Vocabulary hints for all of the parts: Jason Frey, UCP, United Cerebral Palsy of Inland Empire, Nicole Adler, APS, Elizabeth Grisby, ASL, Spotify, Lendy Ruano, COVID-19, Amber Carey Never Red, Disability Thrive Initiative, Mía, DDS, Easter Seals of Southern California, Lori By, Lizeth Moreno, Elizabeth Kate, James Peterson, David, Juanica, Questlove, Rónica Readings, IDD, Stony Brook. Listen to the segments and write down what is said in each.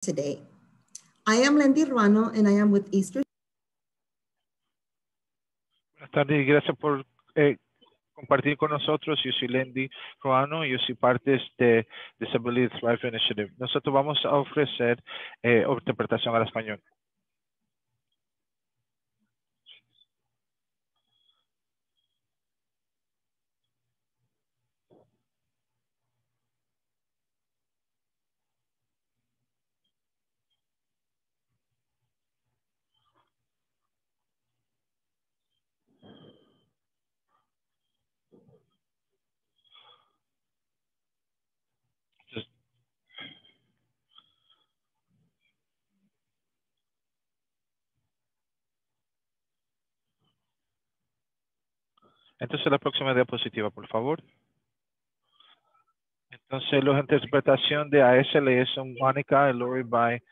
today. I am Lendy Ruano and I am with Easter. Buenas tardes y gracias por compartir con nosotros. Yo soy Lendy Ruano y yo soy parte de Disability Thrive Initiative. Nosotros vamos a ofrecer interpretación al español. Entonces, la próxima diapositiva, por favor. Entonces, la interpretación de ASL son Juanica y Lori By.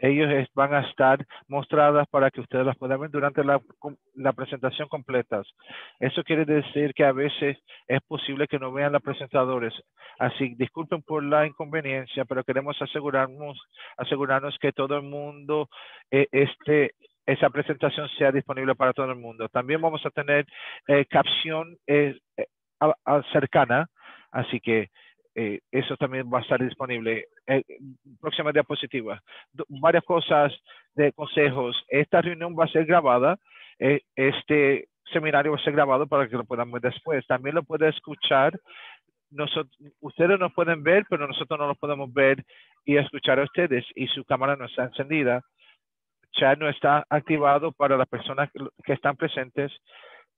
Ellos van a estar mostradas para que ustedes las puedan ver durante la presentación completa. Eso quiere decir que a veces es posible que no vean los presentadores. Así, disculpen por la inconveniencia, pero queremos asegurarnos que todo el mundo esa presentación sea disponible para todo el mundo. También vamos a tener capción cercana, así que eso también va a estar disponible. Próxima diapositiva. Varias cosas de consejos. Esta reunión va a ser grabada. Este seminario va a ser grabado para que lo puedan ver después. También lo pueden escuchar. Ustedes nos pueden ver, pero nosotros no los podemos ver y escuchar a ustedes. Y su cámara no está encendida. Chat no está activado para las personas que están presentes,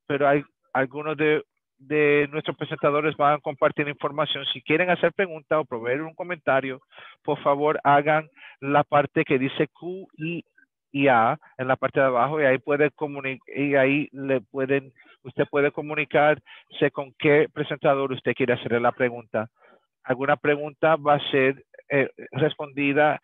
pero hay algunos de nuestros presentadores van a compartir información. Si quieren hacer preguntas o proveer un comentario, por favor hagan la parte que dice Q y A en la parte de abajo, y ahí usted puede comunicarse con qué presentador usted quiere hacerle la pregunta. Alguna pregunta va a ser respondida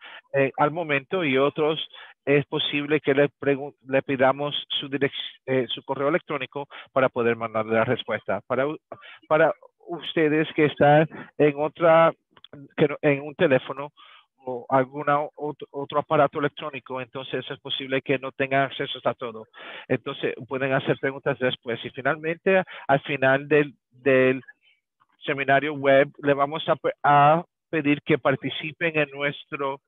al momento, y otros es posible que le pidamos su correo electrónico para poder mandarle la respuesta. Para ustedes que están en un teléfono o otro aparato electrónico, entonces es posible que no tengan acceso a todo. Entonces pueden hacer preguntas después. Y finalmente, al final del seminario web, le vamos a pedir que participen en nuestro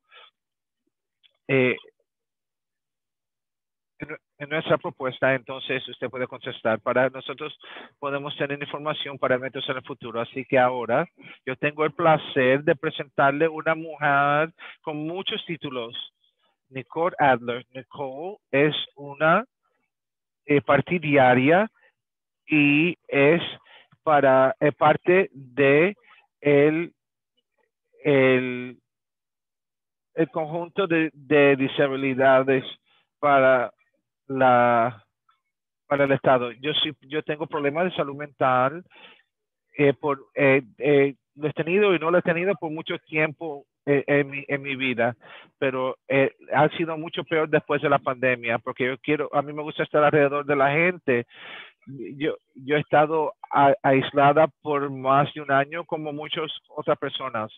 en nuestra propuesta. Entonces usted puede contestar. Para nosotros podemos tener información para eventos en el futuro. Así que ahora yo tengo el placer de presentarle una mujer con muchos títulos, Nicole Adler. Nicole es una partidaria y es parte de el conjunto de disabilidades para el Estado. Yo tengo problemas de salud mental, lo he tenido y no lo he tenido por mucho tiempo en mi vida, pero ha sido mucho peor después de la pandemia, porque a mí me gusta estar alrededor de la gente. Yo he estado aislada por más de un año, como muchas otras personas,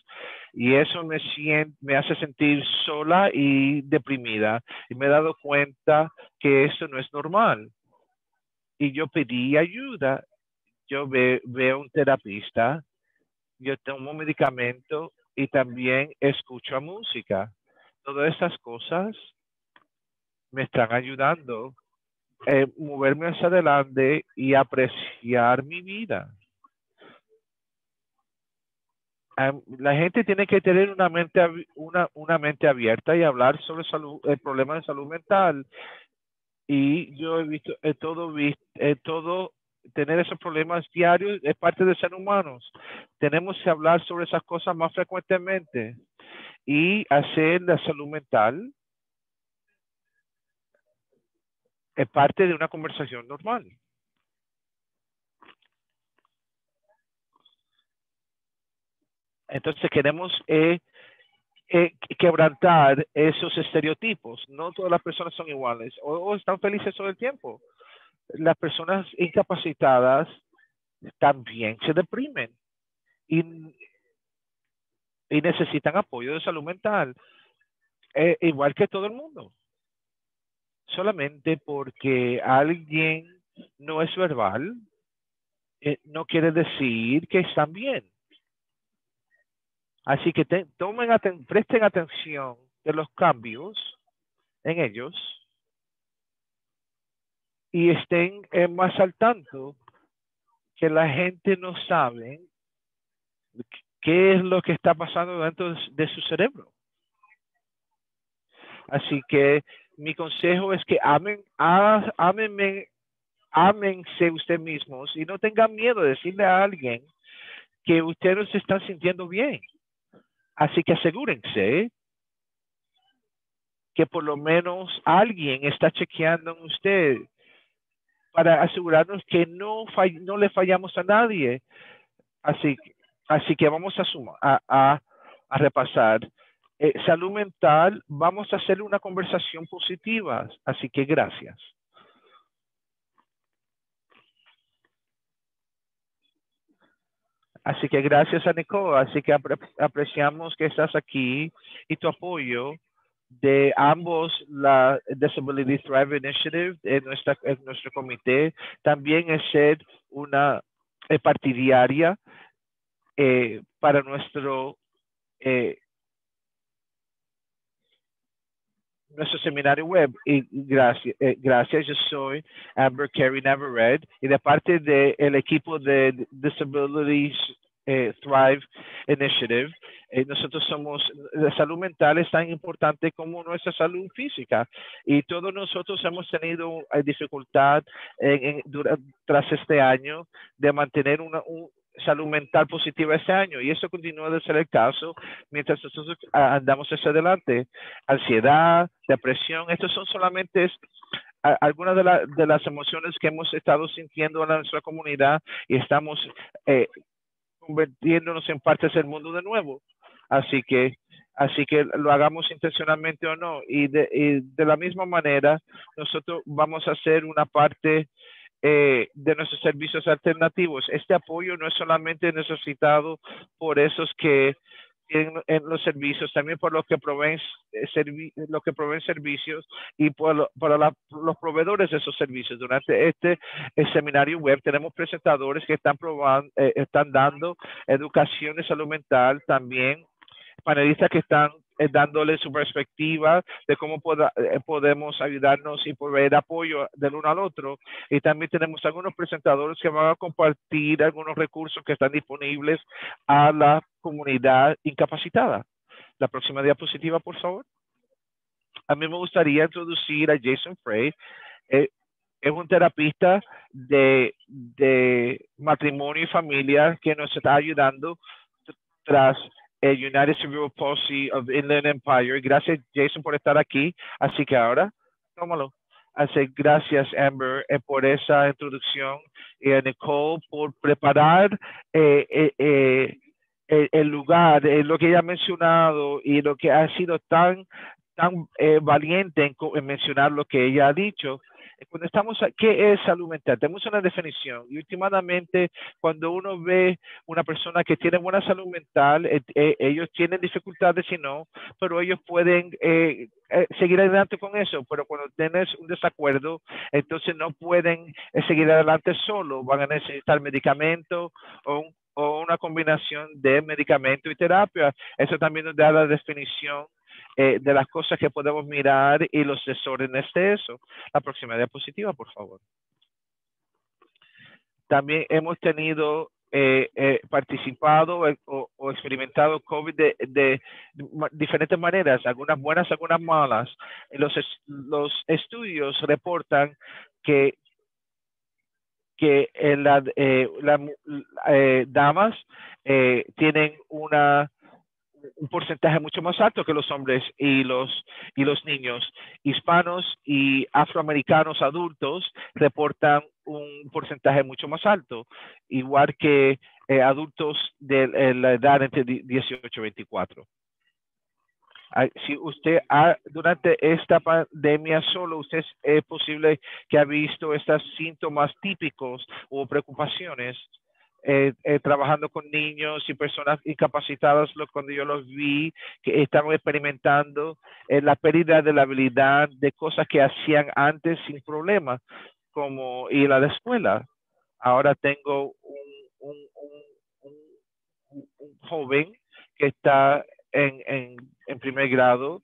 y eso me hace sentir sola y deprimida, y me he dado cuenta que eso no es normal, y yo pedí ayuda. Yo veo un terapista, yo tomo medicamento y también escucho música. Todas estas cosas me están ayudando moverme hacia adelante y apreciar mi vida. La gente tiene que tener una mente abierta y hablar sobre el problema de salud mental. Y yo tener esos problemas diarios es parte de ser humanos. Tenemos que hablar sobre esas cosas más frecuentemente y hacer la salud mental es parte de una conversación normal. Entonces queremos quebrantar esos estereotipos. No todas las personas son iguales o están felices todo el tiempo. Las personas incapacitadas también se deprimen y necesitan apoyo de salud mental. igual que todo el mundo. Solamente porque alguien no es verbal, no quiere decir que están bien. Así que presten atención de los cambios en ellos y estén más al tanto que la gente no sabe qué es lo que está pasando dentro de su cerebro. Así que mi consejo es que ámense ustedes mismos y no tengan miedo de decirle a alguien que ustedes no se están sintiendo bien. Así que asegúrense que por lo menos alguien está chequeando en usted para asegurarnos que no le fallamos a nadie. Así que vamos a repasar. Salud mental, vamos a hacer una conversación positiva. Así que gracias. Así que gracias a Nicole. Así que apreciamos que estás aquí y tu apoyo de ambos, la Disability Thrive Initiative, en nuestro comité. También es ser una partidaria para nuestro seminario web. Y gracias, yo soy Amber Carey Never Red, y de parte del equipo de Disability Thrive Initiative, nosotros somos, la salud mental es tan importante como nuestra salud física, y todos nosotros hemos tenido dificultad tras este año de mantener una salud mental positiva este año, y eso continúa de ser el caso mientras nosotros andamos hacia adelante. Ansiedad, depresión, estos son solamente algunas de las emociones que hemos estado sintiendo en nuestra comunidad, y estamos convirtiéndonos en partes del mundo de nuevo. Así que lo hagamos intencionalmente o no, y de la misma manera nosotros vamos a hacer una parte de nuestros servicios alternativos. Este apoyo no es solamente necesitado por esos que tienen en los servicios, también por los que proveen servicios y por los proveedores de esos servicios. Durante este seminario web tenemos presentadores que están dando educación de salud mental, también panelistas que están dándole su perspectiva de cómo podemos ayudarnos y proveer apoyo del uno al otro. Y también tenemos algunos presentadores que van a compartir algunos recursos que están disponibles a la comunidad incapacitada. La próxima diapositiva, por favor. A mí me gustaría introducir a Jason Frey. Es un terapista de matrimonio y familia que nos está ayudando tras United Cerebral Palsy of Inland Empire. Gracias, Jason, por estar aquí. Así que ahora, tómalo. Gracias, Amber, por esa introducción, y a Nicole por preparar el lugar, lo que ella ha mencionado, y lo que ha sido tan valiente en mencionar lo que ella ha dicho. Cuando ¿qué es salud mental? Tenemos una definición, y últimamente cuando uno ve una persona que tiene buena salud mental, ellos tienen dificultades y no, pero ellos pueden seguir adelante con eso. Pero cuando tienes un desacuerdo, entonces no pueden seguir adelante solo, van a necesitar medicamento o una combinación de medicamento y terapia. Eso también nos da la definición de las cosas que podemos mirar y los desórdenes de eso. La próxima diapositiva, por favor. También hemos tenido participado o experimentado COVID de diferentes maneras, algunas buenas, algunas malas. Los estudios reportan que las damas tienen un porcentaje mucho más alto que los hombres y los niños. Hispanos y afroamericanos adultos reportan un porcentaje mucho más alto, igual que adultos de la edad entre 18 y 24. Si usted durante esta pandemia solo, usted es posible que ha visto estos síntomas típicos o preocupaciones trabajando con niños y personas incapacitadas, cuando yo los vi, que estaban experimentando la pérdida de la habilidad de cosas que hacían antes sin problema, como ir a la escuela. Ahora tengo un joven que está en primer grado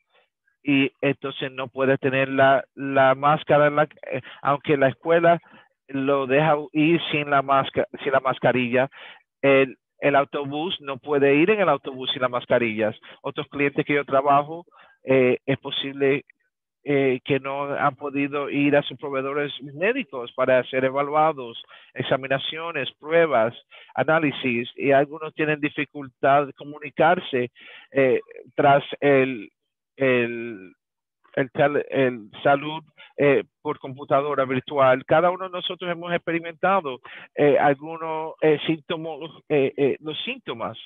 y entonces no puede tener la máscara, aunque la escuela lo deja ir sin la mascarilla. El autobús, no puede ir en el autobús sin las mascarillas. Otros clientes que yo trabajo, es posible que no han podido ir a sus proveedores médicos para ser evaluados, examinaciones, pruebas, análisis, y algunos tienen dificultad de comunicarse tras el salud por computadora virtual. Cada uno de nosotros hemos experimentado algunos síntomas, los síntomas.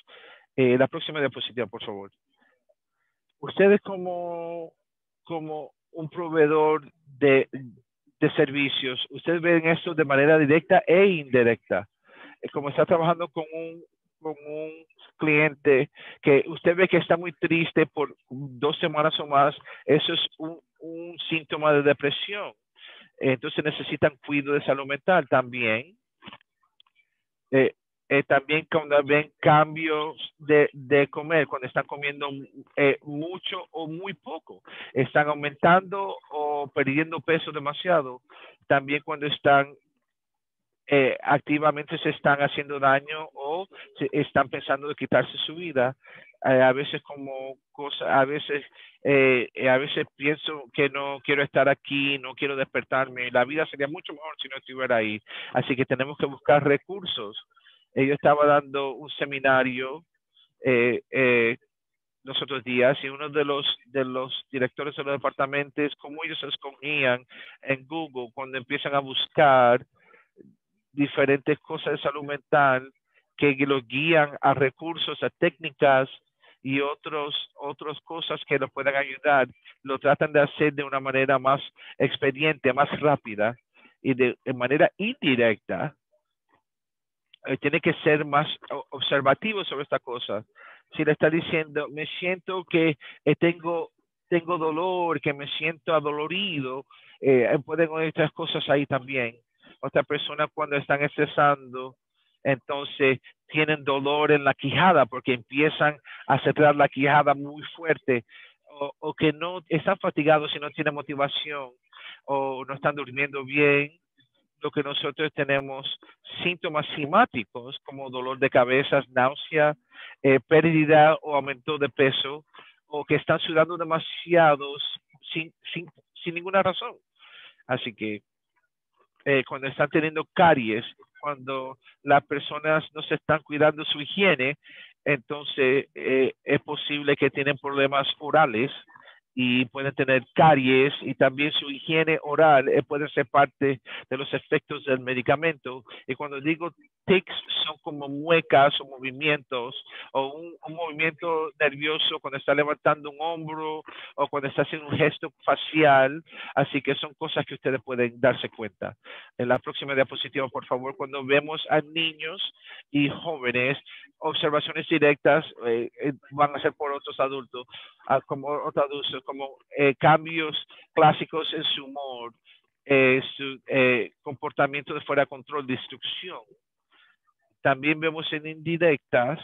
La próxima diapositiva, por favor. Ustedes como un proveedor de servicios, ustedes ven esto de manera directa e indirecta. Como está trabajando con un cliente que usted ve que está muy triste por 2 semanas o más, eso es un síntoma de depresión. Entonces necesitan cuidado de salud mental también. También cuando ven cambios de comer, cuando están comiendo mucho o muy poco, están aumentando o perdiendo peso demasiado. También cuando están activamente se están haciendo daño o se están pensando de quitarse su vida. A veces pienso que no quiero estar aquí, no quiero despertarme. La vida sería mucho mejor si no estuviera ahí. Así que tenemos que buscar recursos. Yo estaba dando un seminario los otros días y uno de los directores de los departamentos, cómo ellos se escogían en Google cuando empiezan a buscar diferentes cosas de salud mental que los guían a recursos, a técnicas y otras cosas que los puedan ayudar. Lo tratan de hacer de una manera más expediente, más rápida y de manera indirecta. Tiene que ser más observativo sobre esta cosa. Si le está diciendo, me siento que tengo dolor, que me siento adolorido, pueden haber otras cosas ahí también. Otras personas cuando están estresando, entonces tienen dolor en la quijada porque empiezan a cerrar la quijada muy fuerte, o que no están fatigados y no tienen motivación, o no están durmiendo bien. Lo que nosotros tenemos síntomas cimáticos como dolor de cabeza, náusea, pérdida o aumento de peso, o que están sudando demasiado sin ninguna razón. Así que cuando están teniendo caries, cuando las personas no se están cuidando su higiene, entonces es posible que tienen problemas orales y pueden tener caries, y también su higiene oral puede ser parte de los efectos del medicamento. Y cuando digo tics, son como muecas o movimientos, o un movimiento nervioso cuando está levantando un hombro o cuando está haciendo un gesto facial. Así que son cosas que ustedes pueden darse cuenta. En la próxima diapositiva, por favor, cuando vemos a niños y jóvenes, observaciones directas van a ser por otros adultos, como cambios clásicos en su humor, su comportamiento de fuera de control, destrucción. También vemos en indirectas,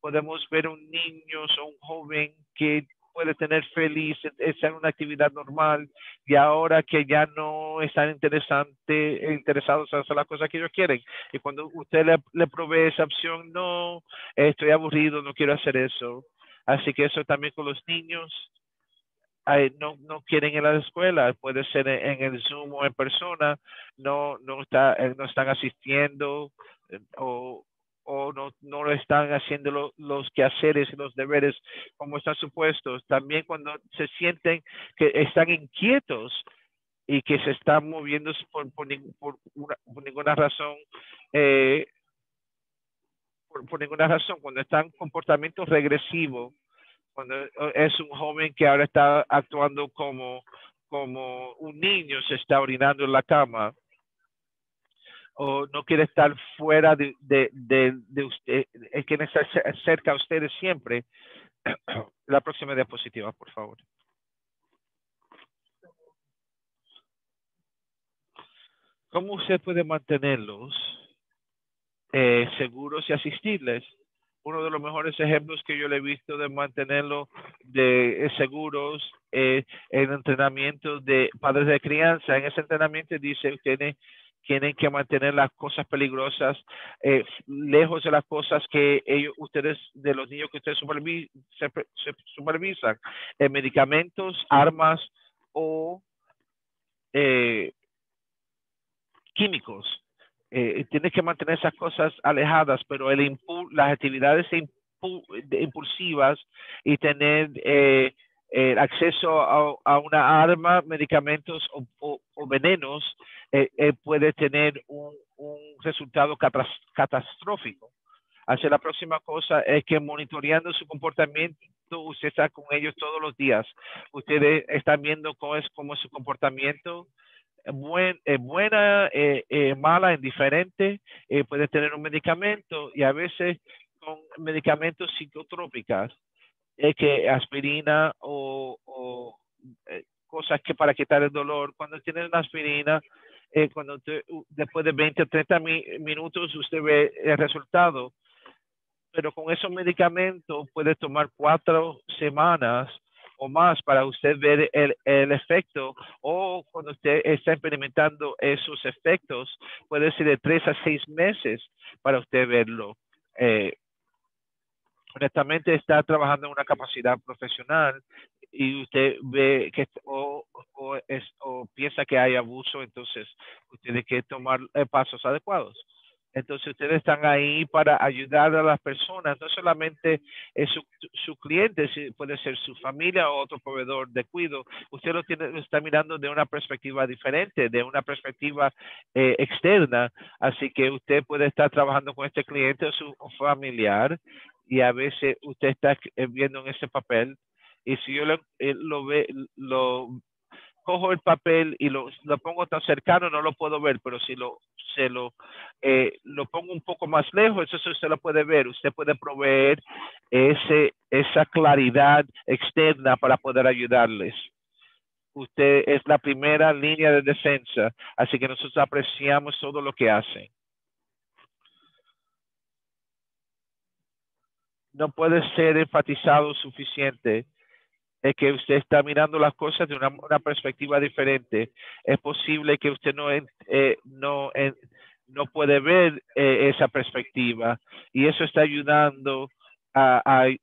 podemos ver un niño o un joven que puede tener feliz, estar en una actividad normal, y ahora que ya no están interesados en hacer las cosas que ellos quieren. Y cuando usted le provee esa opción, no, estoy aburrido, no quiero hacer eso. Así que eso también con los niños, no quieren ir a la escuela, puede ser en el Zoom o en persona, no están asistiendo, o no están haciendo los quehaceres y los deberes como están supuestos. También cuando se sienten que están inquietos y que se están moviendo por ninguna razón, por ninguna razón, cuando están en comportamiento regresivo, cuando es un joven que ahora está actuando como un niño, se está orinando en la cama, o no quiere estar fuera de usted, es que cerca a ustedes siempre. La próxima diapositiva, por favor. ¿Cómo usted puede mantenerlos seguros y asistirles? Uno de los mejores ejemplos que yo le he visto de mantenerlos seguros en entrenamiento de padres de crianza. En ese entrenamiento dice ustedes tienen que mantener las cosas peligrosas lejos de las cosas que ustedes, de los niños que ustedes supervisan, medicamentos, armas o químicos. Tienes que mantener esas cosas alejadas, pero las actividades impulsivas y tener el acceso a una arma, medicamentos o venenos puede tener un resultado catastrófico. Así, la próxima cosa es que monitoreando su comportamiento, usted está con ellos todos los días. Ustedes están viendo cómo es su comportamiento. Buena, mala, indiferente, puede tener un medicamento y a veces con medicamentos psicotrópicas, que aspirina o cosas que para quitar el dolor. Cuando tienen una aspirina, después de 20 o 30 minutos usted ve el resultado, pero con esos medicamentos puede tomar 4 semanas o más para usted ver el efecto, o cuando usted está experimentando esos efectos, puede ser de 3 a 6 meses para usted verlo. Honestamente, está trabajando en una capacidad profesional y usted ve que o piensa que hay abuso, entonces usted tiene que tomar pasos adecuados. Entonces, ustedes están ahí para ayudar a las personas, no solamente su cliente, puede ser su familia o otro proveedor de cuidado. Usted lo está mirando de una perspectiva diferente, de una perspectiva externa. Así que usted puede estar trabajando con este cliente o su familiar, y a veces usted está viendo en ese papel. Y si yo cojo el papel y lo pongo tan cercano, no lo puedo ver, pero si lo pongo un poco más lejos, eso usted lo puede ver. Usted puede proveer esa claridad externa para poder ayudarles. Usted es la primera línea de defensa, así que nosotros apreciamos todo lo que hacen. No puede ser enfatizado suficiente que usted está mirando las cosas de una perspectiva diferente. Es posible que usted no puede ver esa perspectiva, y eso está ayudando a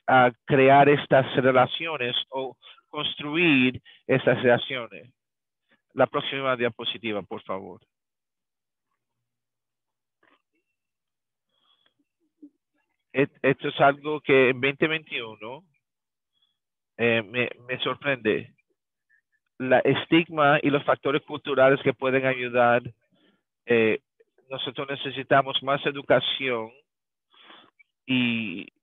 crear estas relaciones o construir esas relaciones. La próxima diapositiva, por favor. Esto es algo que en 2021 me sorprende. El estigma y los factores culturales que pueden ayudar. Nosotros necesitamos más educación y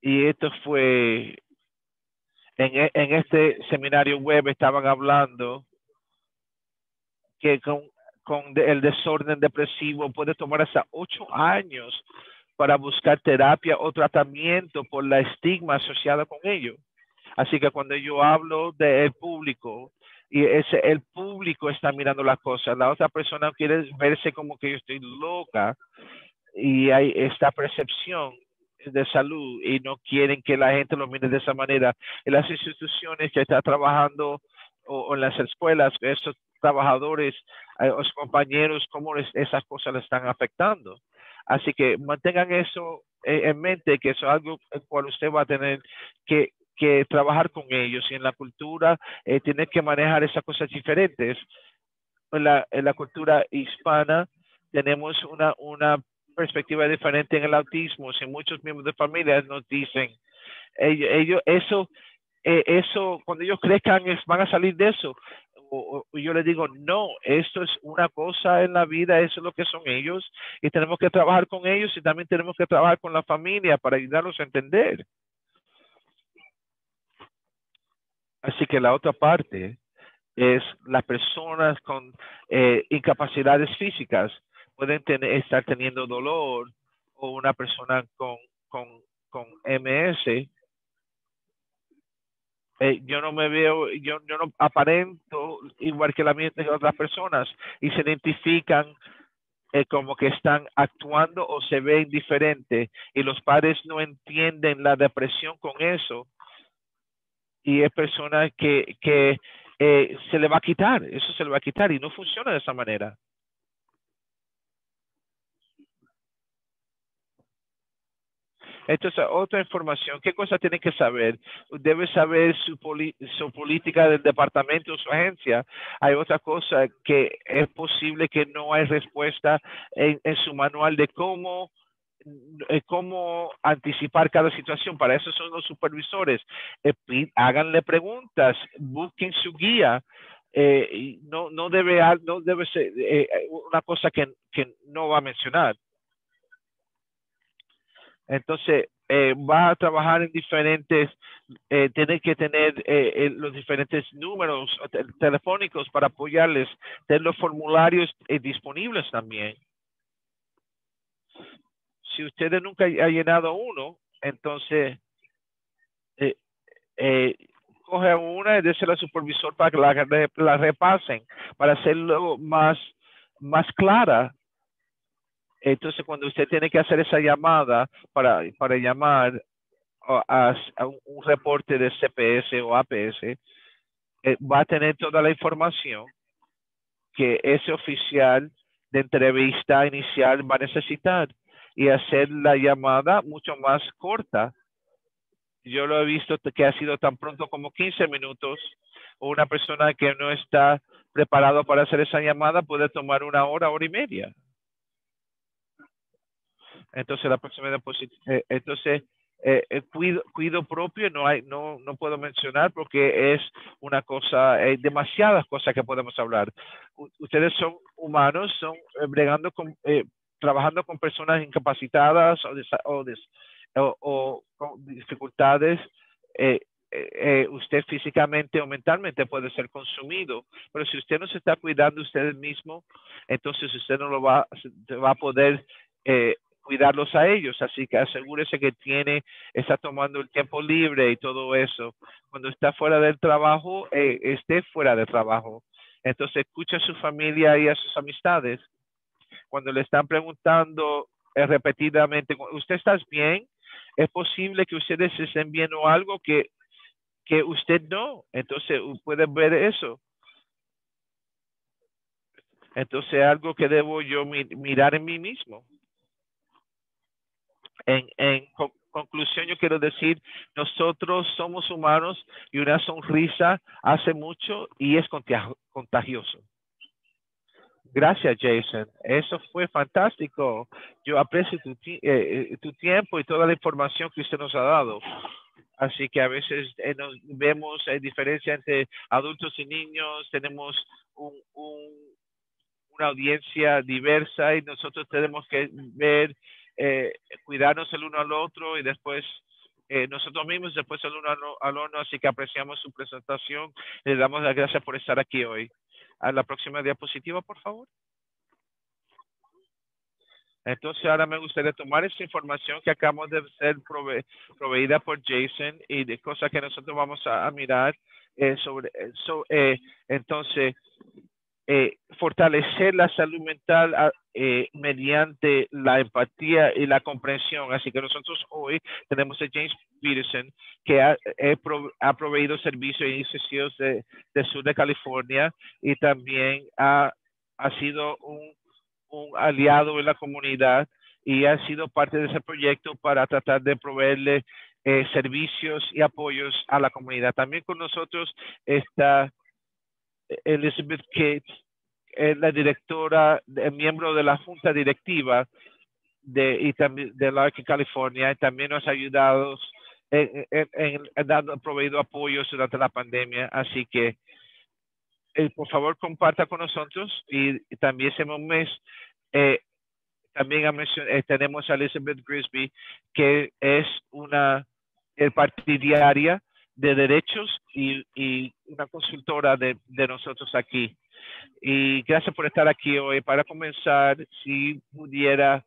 esto fue en este seminario web. Estaban hablando que con el desorden depresivo puede tomar hasta 8 años para buscar terapia o tratamiento por la estigma asociada con ello. Así que cuando yo hablo del público, el público está mirando las cosas. La otra persona quiere verse como que yo estoy loca, y hay esta percepción de salud y no quieren que la gente lo mire de esa manera. En las instituciones que están trabajando o en las escuelas, esos trabajadores, los compañeros, cómo esas cosas le están afectando. Así que mantengan eso en mente, que eso es algo en cual usted va a tener que trabajar con ellos. Y en la cultura, tiene que manejar esas cosas diferentes. En la cultura hispana, tenemos una perspectiva diferente en el autismo. Si muchos miembros de familia nos dicen, eso cuando ellos crezcan, van a salir de eso. O yo les digo, no, esto es una cosa en la vida, eso es lo que son ellos, y tenemos que trabajar con ellos, y también tenemos que trabajar con la familia para ayudarlos a entender. Así que la otra parte es las personas con incapacidades físicas pueden estar teniendo dolor, o una persona con MS. Yo no me veo, yo no aparento igual que la mente de otras personas, y se identifican como que están actuando o se ven diferente, y los padres no entienden la depresión con eso, y es personas que se le va a quitar, eso se le va a quitar, y no funciona de esa manera. Entonces, otra información, ¿qué cosa tienen que saber? Debe saber su política del departamento, su agencia. Hay otra cosa que es posible que no hay respuesta en su manual de cómo anticipar cada situación. Para eso son los supervisores. Háganle preguntas, busquen su guía. No debe ser una cosa que no va a mencionar. Entonces, va a trabajar en diferentes, tiene que tener los diferentes números telefónicos para apoyarles, tener los formularios disponibles también. Si ustedes nunca han llenado uno, entonces, coge una y désela al supervisor para que la repasen, para hacerlo más clara. Entonces, cuando usted tiene que hacer esa llamada para llamar a un reporte de CPS o APS, va a tener toda la información que ese oficial de entrevista inicial va a necesitar y hacer la llamada mucho más corta. Yo lo he visto que ha sido tan pronto como 15 minutos. Una persona que no está preparada para hacer esa llamada puede tomar una hora, hora y media. Entonces, la próxima cuido propio no puedo mencionar porque es una cosa, demasiadas cosas que podemos hablar. Ustedes son humanos, son bregando con, trabajando con personas incapacitadas o con dificultades. Usted físicamente o mentalmente puede ser consumido, pero si usted no se está cuidando usted mismo, entonces usted no lo va a poder cuidarlos a ellos, así que asegúrese que está tomando el tiempo libre y todo eso. Cuando está fuera del trabajo, esté fuera del trabajo. Entonces, escuche a su familia y a sus amistades. Cuando le están preguntando repetidamente, ¿usted está bien? Es posible que ustedes estén viendo algo que usted no. Entonces, pueden ver eso. Entonces, algo que debo yo mirar en mí mismo. En conclusión, yo quiero decir, nosotros somos humanos y una sonrisa hace mucho y es contagioso. Gracias, Jason. Eso fue fantástico. Yo aprecio tu tiempo y toda la información que usted nos ha dado. Así que a veces nos vemos diferencia entre adultos y niños. Tenemos una audiencia diversa y nosotros tenemos que ver... cuidarnos el uno al otro y después nosotros mismos, después el uno al otro. Así que apreciamos su presentación. Le damos las gracias por estar aquí hoy. A la próxima diapositiva, por favor. Entonces, ahora me gustaría tomar esa información que acabamos de ser proveída por Jason y de cosas que nosotros vamos a mirar sobre eso. Entonces, fortalecer la salud mental mediante la empatía y la comprensión. Así que nosotros hoy tenemos a James Peterson, que ha proveído servicios y servicios del sur de California y también ha sido un aliado en la comunidad y ha sido parte de ese proyecto para tratar de proveerle servicios y apoyos a la comunidad. También con nosotros está Elizabeth Kate, la directora, miembro de la junta directiva de la Arc of California, y también nos ha ayudado proveído apoyos durante la pandemia. Así que, por favor, comparta con nosotros. Y también ese mes, también tenemos a Elizabeth Grisby, que es partidaria de derechos y una consultora de nosotros aquí. Y gracias por estar aquí hoy. Para comenzar, si pudiera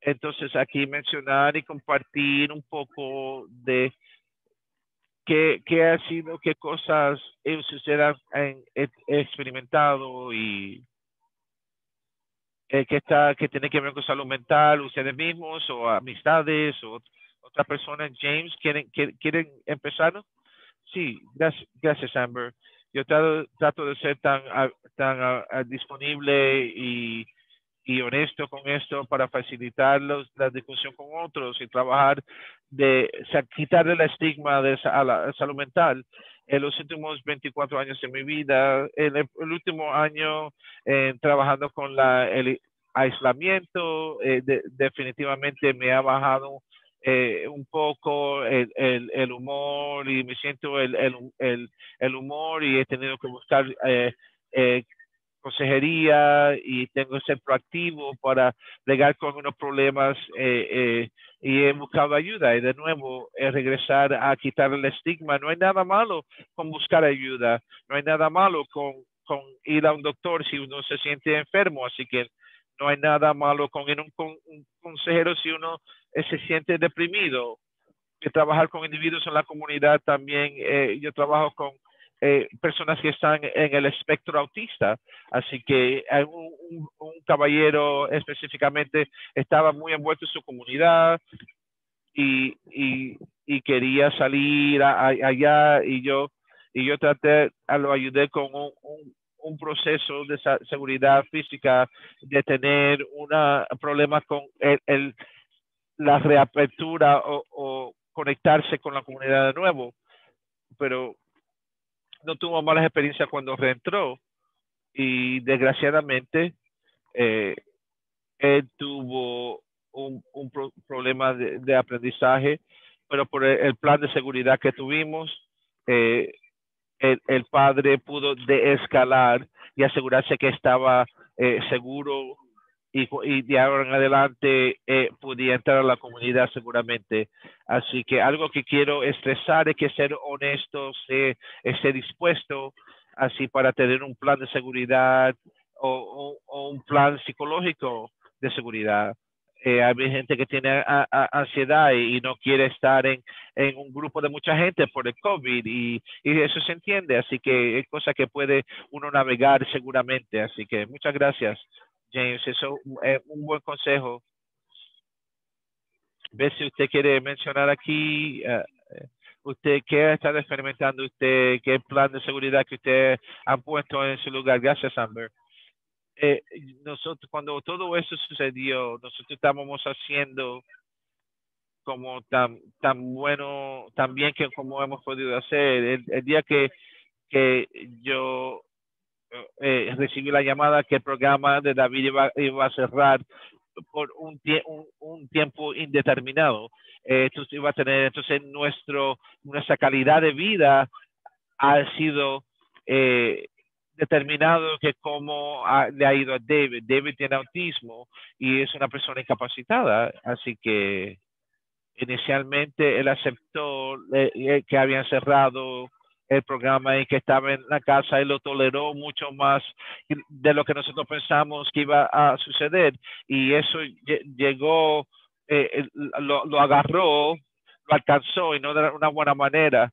entonces aquí mencionar y compartir un poco de qué ha sido, qué cosas ustedes han experimentado y que tiene que ver con salud mental, ustedes mismos o amistades o otras personas. James, ¿quieren empezar? Sí, gracias Amber. Yo trato de ser tan disponible y honesto con esto para facilitar la discusión con otros y trabajar quitarle el estigma a la salud mental. En los últimos 24 años de mi vida, en el último año trabajando con el aislamiento, definitivamente me ha bajado un poco el humor y me siento el humor y he tenido que buscar consejería y tengo que ser proactivo para llegar con unos problemas y he buscado ayuda y de nuevo regresar a quitar el estigma. No hay nada malo con buscar ayuda, no hay nada malo con ir a un doctor si uno se siente enfermo, así que no hay nada malo con ir a un consejero si uno se siente deprimido. Que trabajar con individuos en la comunidad también, yo trabajo con personas que están en el espectro autista, así que un caballero específicamente estaba muy envuelto en su comunidad y quería salir allá y yo traté, lo ayudé con un proceso de seguridad física, de tener problema con la reapertura o conectarse con la comunidad de nuevo, pero no tuvo malas experiencias cuando reentró y desgraciadamente él tuvo un problema de aprendizaje, pero por el plan de seguridad que tuvimos, el padre pudo deescalar y asegurarse que estaba seguro y de ahora en adelante podía entrar a la comunidad seguramente. Así que algo que quiero estresar es que ser honesto, esté dispuesto así para tener un plan de seguridad o un plan psicológico de seguridad. Hay gente que tiene ansiedad y no quiere estar en un grupo de mucha gente por el COVID y eso se entiende. Así que es cosa que puede uno navegar seguramente. Así que muchas gracias, James. Eso es un buen consejo. Ve si usted quiere mencionar aquí, usted qué ha estado experimentando usted, qué plan de seguridad que usted ha puesto en su lugar. Gracias, Amber. Nosotros, cuando todo eso sucedió, nosotros estábamos haciendo como tan bien que como hemos podido hacer. El día que yo recibí la llamada que el programa de David iba a cerrar por un tiempo indeterminado. Entonces iba a tener, entonces nuestra calidad de vida ha sido determinado que cómo le ha ido a David. David tiene autismo y es una persona incapacitada, así que inicialmente él aceptó que habían cerrado el programa y que estaba en la casa. Él lo toleró mucho más de lo que nosotros pensamos que iba a suceder y eso llegó, lo agarró, lo alcanzó y no de una buena manera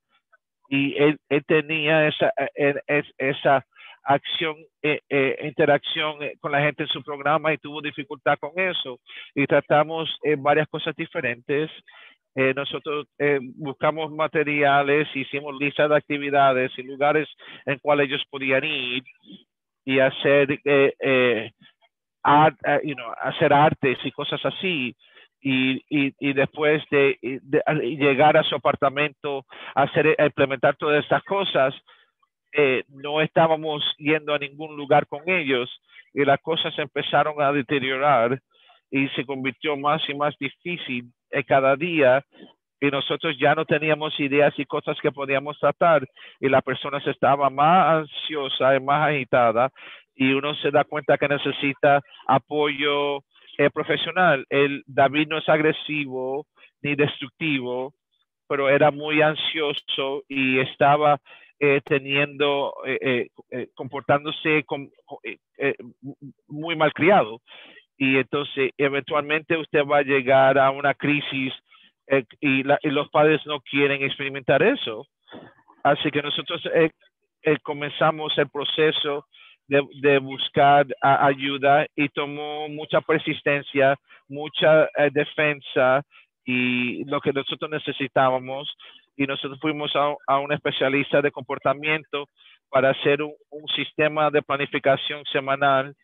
y él tenía esa acción, interacción con la gente en su programa y tuvo dificultad con eso y tratamos varias cosas diferentes. Nosotros buscamos materiales, hicimos listas de actividades y lugares en cuales ellos podían ir y hacer, hacer artes y cosas así. Y después de llegar a su apartamento a implementar todas estas cosas, no estábamos yendo a ningún lugar con ellos y las cosas empezaron a deteriorar y se convirtió más y más difícil cada día y nosotros ya no teníamos ideas y cosas que podíamos tratar y la persona se estaba más ansiosa y más agitada y uno se da cuenta que necesita apoyo profesional. David no es agresivo ni destructivo, pero era muy ansioso y estaba comportándose como muy malcriado. Y entonces eventualmente usted va a llegar a una crisis y los padres no quieren experimentar eso. Así que nosotros comenzamos el proceso de buscar ayuda, y tomó mucha persistencia, mucha defensa y lo que nosotros necesitábamos. Y nosotros fuimos a un especialista de comportamiento para hacer un sistema de planificación semanal,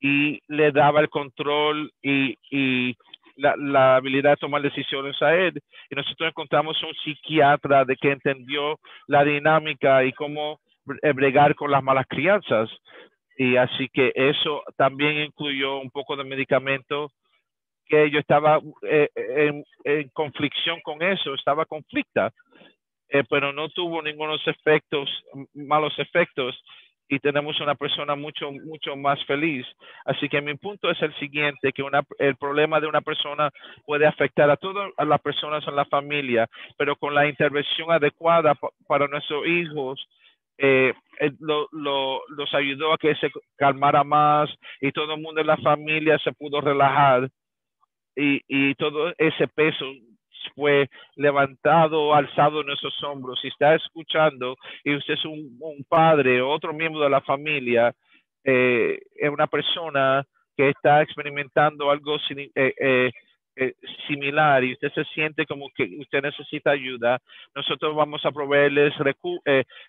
y le daba el control y la habilidad de tomar decisiones a él. Y nosotros encontramos un psiquiatra que entendió la dinámica y cómo bregar con las malas crianzas. Y así que eso también incluyó un poco de medicamento, que yo estaba en conflicción con eso, estaba conflicta, pero no tuvo ningunos efectos, malos efectos. Y tenemos una persona mucho más feliz. Así que mi punto es el siguiente, que el problema de una persona puede afectar a todas las personas en la familia, pero con la intervención adecuada para nuestros hijos, los ayudó a que se calmara más, y todo el mundo en la familia se pudo relajar, y todo ese peso fue levantado, alzado en nuestros hombros. Si está escuchando y usted es un padre o otro miembro de la familia, es una persona que está experimentando algo similar, y usted se siente como que usted necesita ayuda, nosotros vamos a proveerles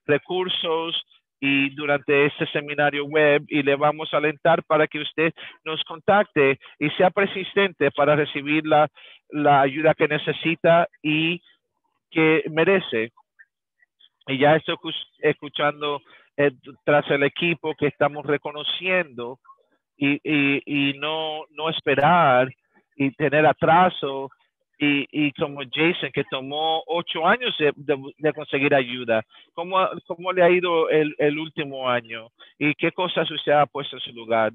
recursos y durante este seminario web, y le vamos a alentar para que usted nos contacte y sea persistente para recibir la ayuda que necesita y que merece. Y ya estoy escuchando tras el equipo que estamos reconociendo y no esperar y tener atraso. Y como Jason, que tomó 8 años de conseguir ayuda, ¿cómo le ha ido el último año? ¿Y qué cosas usted ha puesto en su lugar?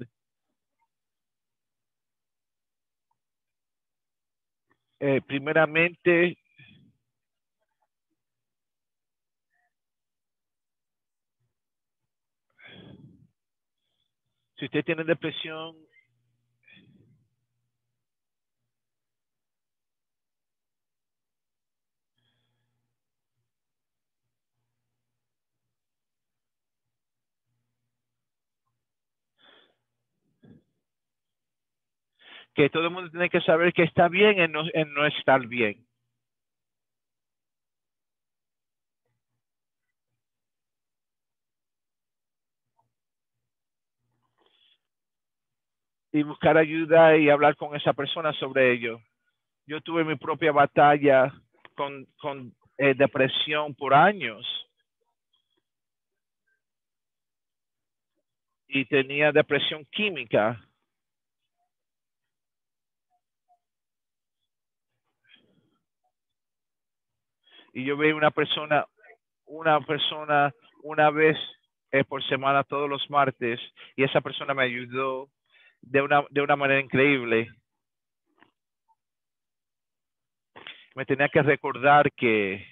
Primeramente, si usted tiene depresión, que todo el mundo tiene que saber que está bien en no estar bien. Y buscar ayuda y hablar con esa persona sobre ello. Yo tuve mi propia batalla con depresión por años. Y tenía depresión química. Y yo veía una persona una vez por semana todos los martes, y esa persona me ayudó de una manera increíble. Me tenía que recordar que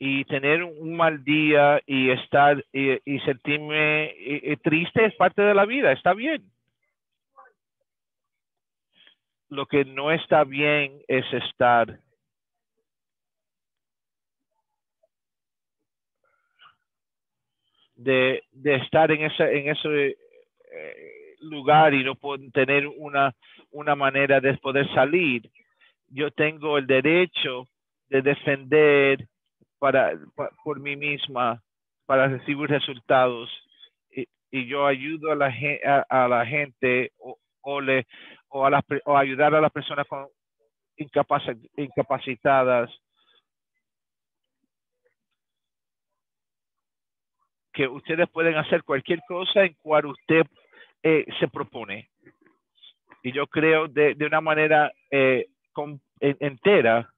y tener un mal día y estar y sentirme triste es parte de la vida, está bien. Lo que no está bien es estar de estar en ese lugar y no tener una manera de poder salir. Yo tengo el derecho de defender por mí misma para recibir resultados, y yo ayudo a la gente o ayudar a las personas con incapacitadas que ustedes pueden hacer cualquier cosa en cual usted se propone. Y yo creo de una manera entera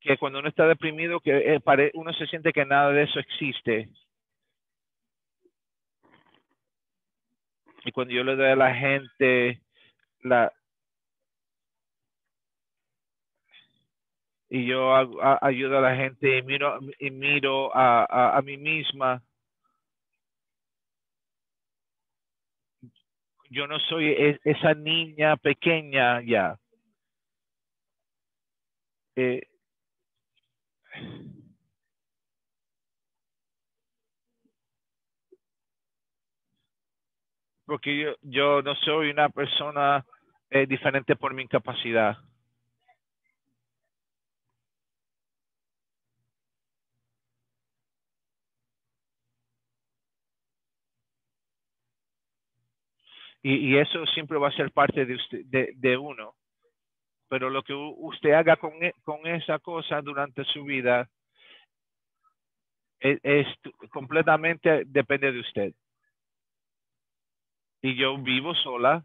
que cuando uno está deprimido, que uno se siente que nada de eso existe. Y cuando yo le doy a la gente la... Y yo ayudo a la gente y miro a mí misma. Yo no soy esa niña pequeña ya. Porque yo no soy una persona diferente por mi incapacidad. Y eso siempre va a ser parte de usted, de uno. Pero lo que usted haga con esa cosa durante su vida es completamente depende de usted. Y yo vivo sola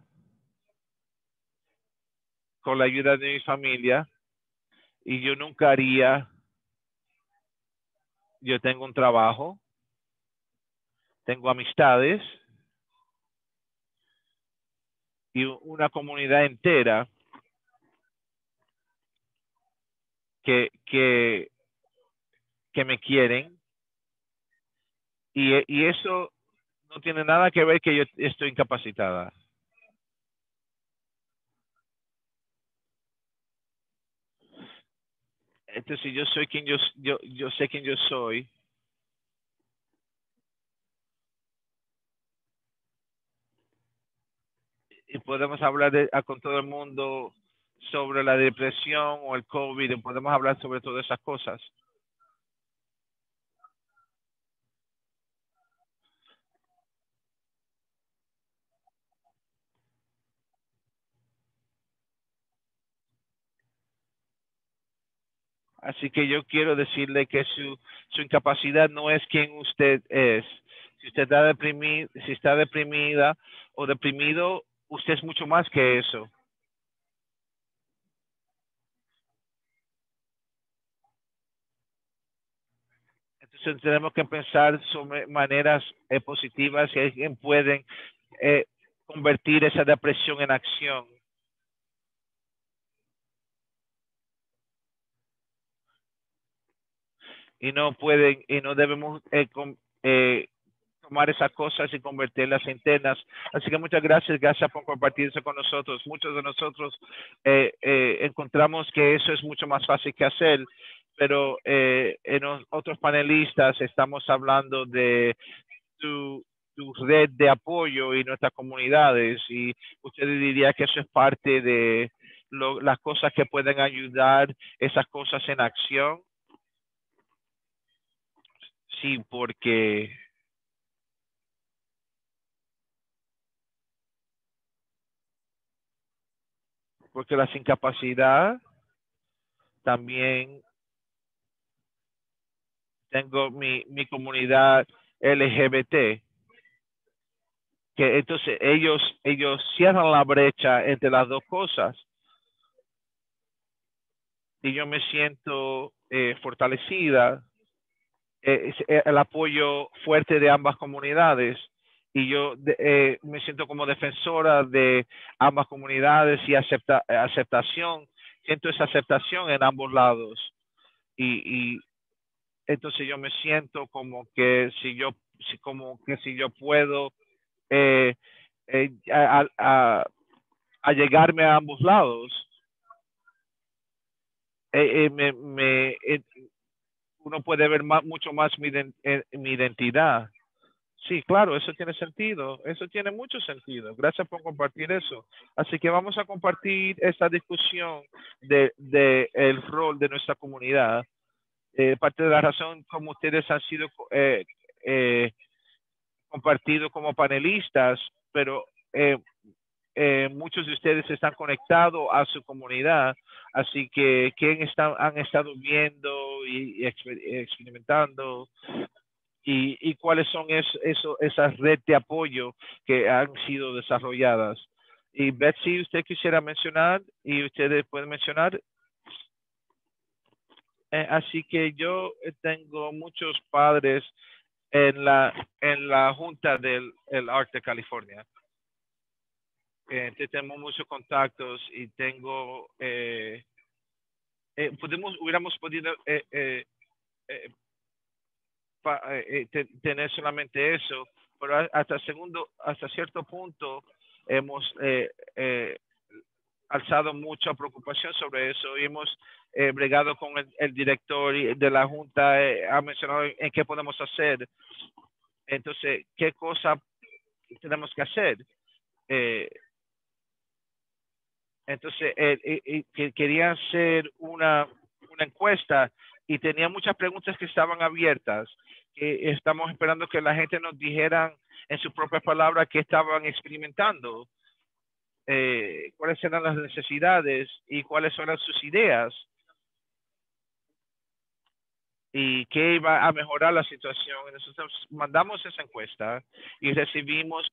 con la ayuda de mi familia y yo nunca haría, yo tengo un trabajo, tengo amistades y una comunidad entera que me quieren y eso no tiene nada que ver que yo estoy incapacitada. Entonces yo soy quien yo sé quién yo soy. Y podemos hablar con todo el mundo sobre la depresión o el COVID. Y podemos hablar sobre todas esas cosas. Así que yo quiero decirle que su incapacidad no es quien usted es. Si usted está deprimida o deprimido, usted es mucho más que eso. Entonces tenemos que pensar sobre maneras positivas que alguien pueden convertir esa depresión en acción. Y no debemos tomar esas cosas y convertirlas en temas. Así que muchas gracias, gracias por compartir eso con nosotros. Muchos de nosotros encontramos que eso es mucho más fácil que hacer, pero en otros panelistas estamos hablando de tu red de apoyo y nuestras comunidades, y ustedes dirían que eso es parte de las cosas que pueden ayudar, esas cosas en acción. Sí, porque... Porque las incapacidades también tengo mi comunidad LGBT, que entonces ellos cierran la brecha entre las dos cosas y yo me siento fortalecida, el apoyo fuerte de ambas comunidades. Y yo me siento como defensora de ambas comunidades y aceptación. Siento esa aceptación en ambos lados. Y entonces yo me siento como que si yo puedo allegarme a ambos lados, uno puede ver mucho más mi identidad. Sí, claro, eso tiene sentido. Eso tiene mucho sentido. Gracias por compartir eso. Así que vamos a compartir esta discusión del rol de nuestra comunidad. Parte de la razón como ustedes han sido compartidos como panelistas, pero muchos de ustedes están conectados a su comunidad. Así que, ¿quién han estado viendo y experimentando? ¿Y cuáles son esas redes de apoyo que han sido desarrolladas? Y Betsy, usted quisiera mencionar, y ustedes pueden mencionar. Así que yo tengo muchos padres en la junta del Arc de California. tenemos muchos contactos y tengo, hubiéramos podido tener solamente eso, pero hasta cierto punto hemos alzado mucha preocupación sobre eso y hemos bregado con el director de la Junta, ha mencionado en qué podemos hacer. Entonces, ¿qué cosa tenemos que hacer? Entonces, quería hacer una encuesta y tenía muchas preguntas que estaban abiertas, que estamos esperando que la gente nos dijeran en sus propias palabras qué estaban experimentando, cuáles eran las necesidades y cuáles eran sus ideas y qué iba a mejorar la situación. Nosotros mandamos esa encuesta y recibimos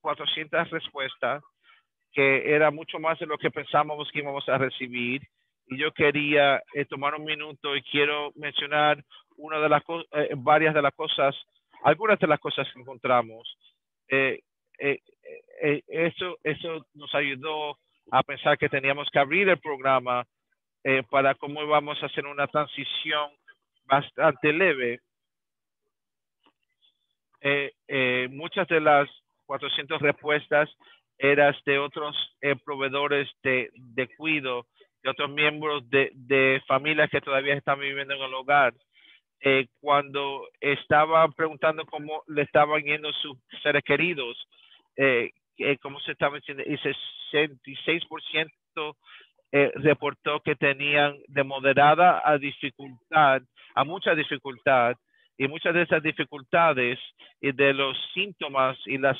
400 respuestas, que era mucho más de lo que pensábamos que íbamos a recibir. Y yo quería tomar un minuto y quiero mencionar una de las varias de las cosas, algunas de las cosas que encontramos. Eso nos ayudó a pensar que teníamos que abrir el programa para cómo íbamos a hacer una transición bastante leve. Muchas de las 400 respuestas eran de otros proveedores de cuidado, de otros miembros de familias que todavía están viviendo en el hogar. Cuando estaba preguntando cómo le estaban yendo sus seres queridos, cómo se estaba diciendo, y 66% reportó que tenían de moderada a dificultad, a mucha dificultad, y muchas de esas dificultades y de los síntomas y las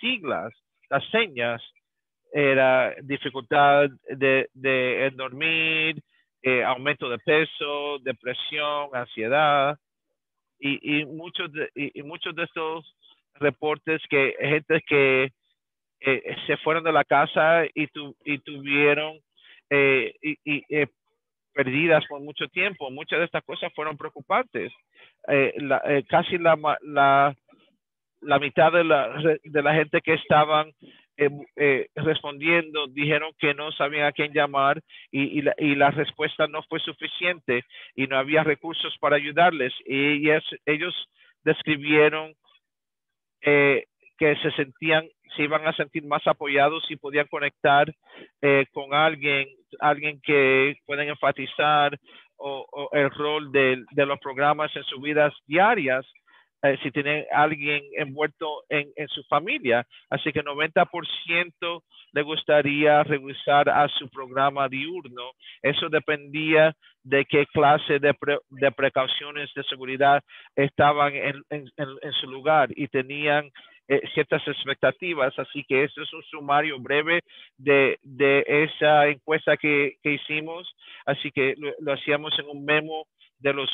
siglas, las señas, era dificultad de dormir, aumento de peso, depresión, ansiedad, y muchos de estos reportes que gente que se fueron de la casa y tuvieron perdidas por mucho tiempo. Muchas de estas cosas fueron preocupantes. Casi la mitad de la gente que estaban respondiendo dijeron que no sabían a quién llamar y la respuesta no fue suficiente y no había recursos para ayudarles. Y ellos describieron que se iban a sentir más apoyados si podían conectar con alguien que pueden enfatizar o el rol de los programas en sus vidas diarias. Si tienen alguien envuelto en su familia. Así que 90% le gustaría regresar a su programa diurno. Eso dependía de qué clase de precauciones de seguridad estaban en su lugar y tenían ciertas expectativas. Así que eso es un sumario breve de esa encuesta que hicimos. Así que lo hacíamos en un memo de los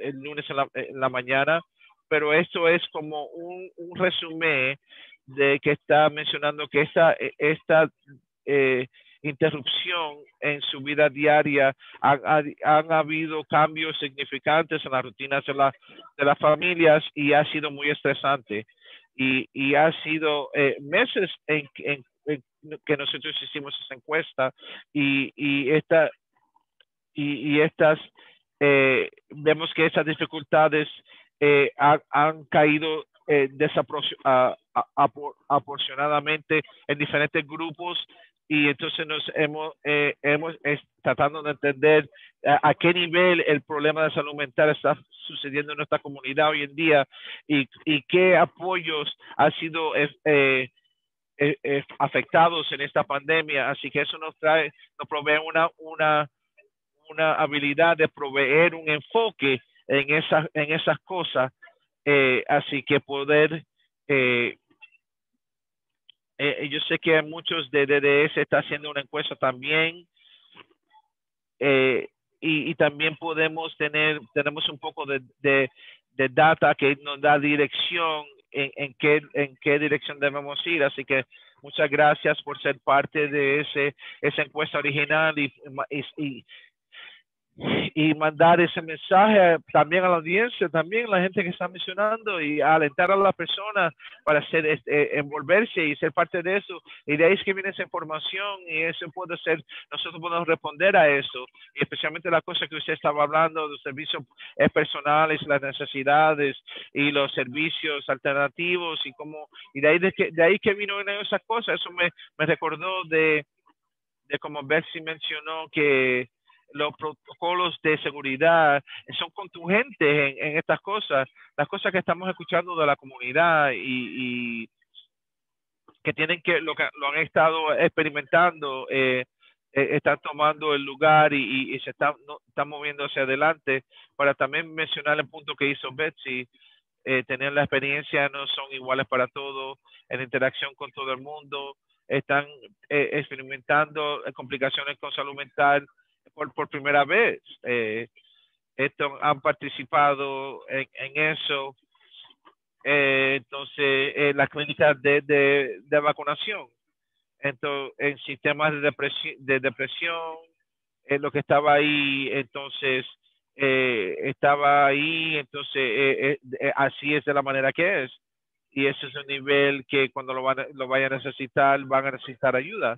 el lunes en la mañana, pero esto es como un resumen de que está mencionando que esta interrupción en su vida diaria han habido cambios significantes en las rutinas de las familias y ha sido muy estresante y ha sido meses en que nosotros hicimos esa encuesta y estas vemos que esas dificultades han caído desaproporcionadamente en diferentes grupos y entonces nos hemos tratando de entender a qué nivel el problema de salud mental está sucediendo en nuestra comunidad hoy en día y qué apoyos han sido afectados en esta pandemia. Así que eso nos provee una habilidad de proveer un enfoque en esas cosas, así que poder yo sé que muchos de DDS está haciendo una encuesta también y también podemos tenemos un poco de data que nos da dirección en qué dirección debemos ir, así que muchas gracias por ser parte de esa encuesta original y y mandar ese mensaje también a la audiencia, también la gente que está mencionando, y alentar a las personas para hacer, envolverse y ser parte de eso. Y de ahí es que viene esa información, y eso puede ser, nosotros podemos responder a eso, y especialmente la cosa que usted estaba hablando de los servicios personales, las necesidades y los servicios alternativos, y cómo, y de ahí que vino esas cosas. Eso me recordó de como Betsy mencionó, que los protocolos de seguridad son contundentes en estas cosas, las cosas que estamos escuchando de la comunidad y que tienen que lo han estado experimentando, están tomando el lugar y se están moviendo hacia adelante. Para también mencionar el punto que hizo Betsy, tener la experiencia, no son iguales para todos, en interacción con todo el mundo, están experimentando complicaciones con salud mental por primera vez. Estos han participado en eso. Entonces, las clínicas de vacunación, entonces, en sistemas de depresión, lo que estaba ahí, entonces, así es de la manera que es. Y ese es un nivel que cuando lo vayan a necesitar, van a necesitar ayuda.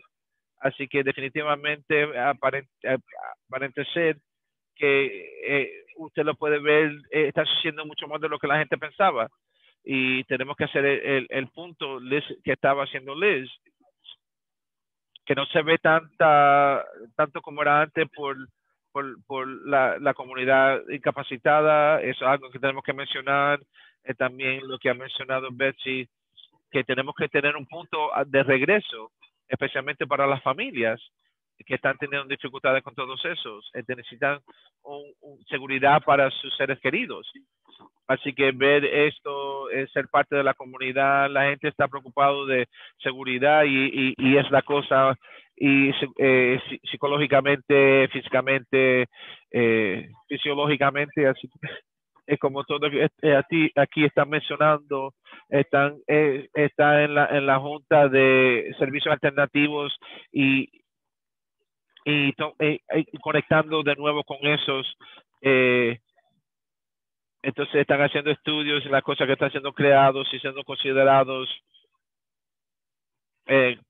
Así que definitivamente aparente ser que usted lo puede ver, está sucediendo mucho más de lo que la gente pensaba. Y tenemos que hacer el punto, Liz, que estaba haciendo Liz, que no se ve tanto como era antes por la comunidad incapacitada. Eso es algo que tenemos que mencionar. También lo que ha mencionado Betsy, que tenemos que tener un punto de regreso, especialmente para las familias que están teniendo dificultades con todos esos, necesitan seguridad para sus seres queridos. Así que ver esto, ser parte de la comunidad, la gente está preocupada de seguridad y es la cosa, y psicológicamente, físicamente, fisiológicamente, así que como todos aquí están mencionando, está en la Junta de Servicios Alternativos y conectando de nuevo con esos. Entonces están haciendo estudios y las cosas que están siendo creados y siendo considerados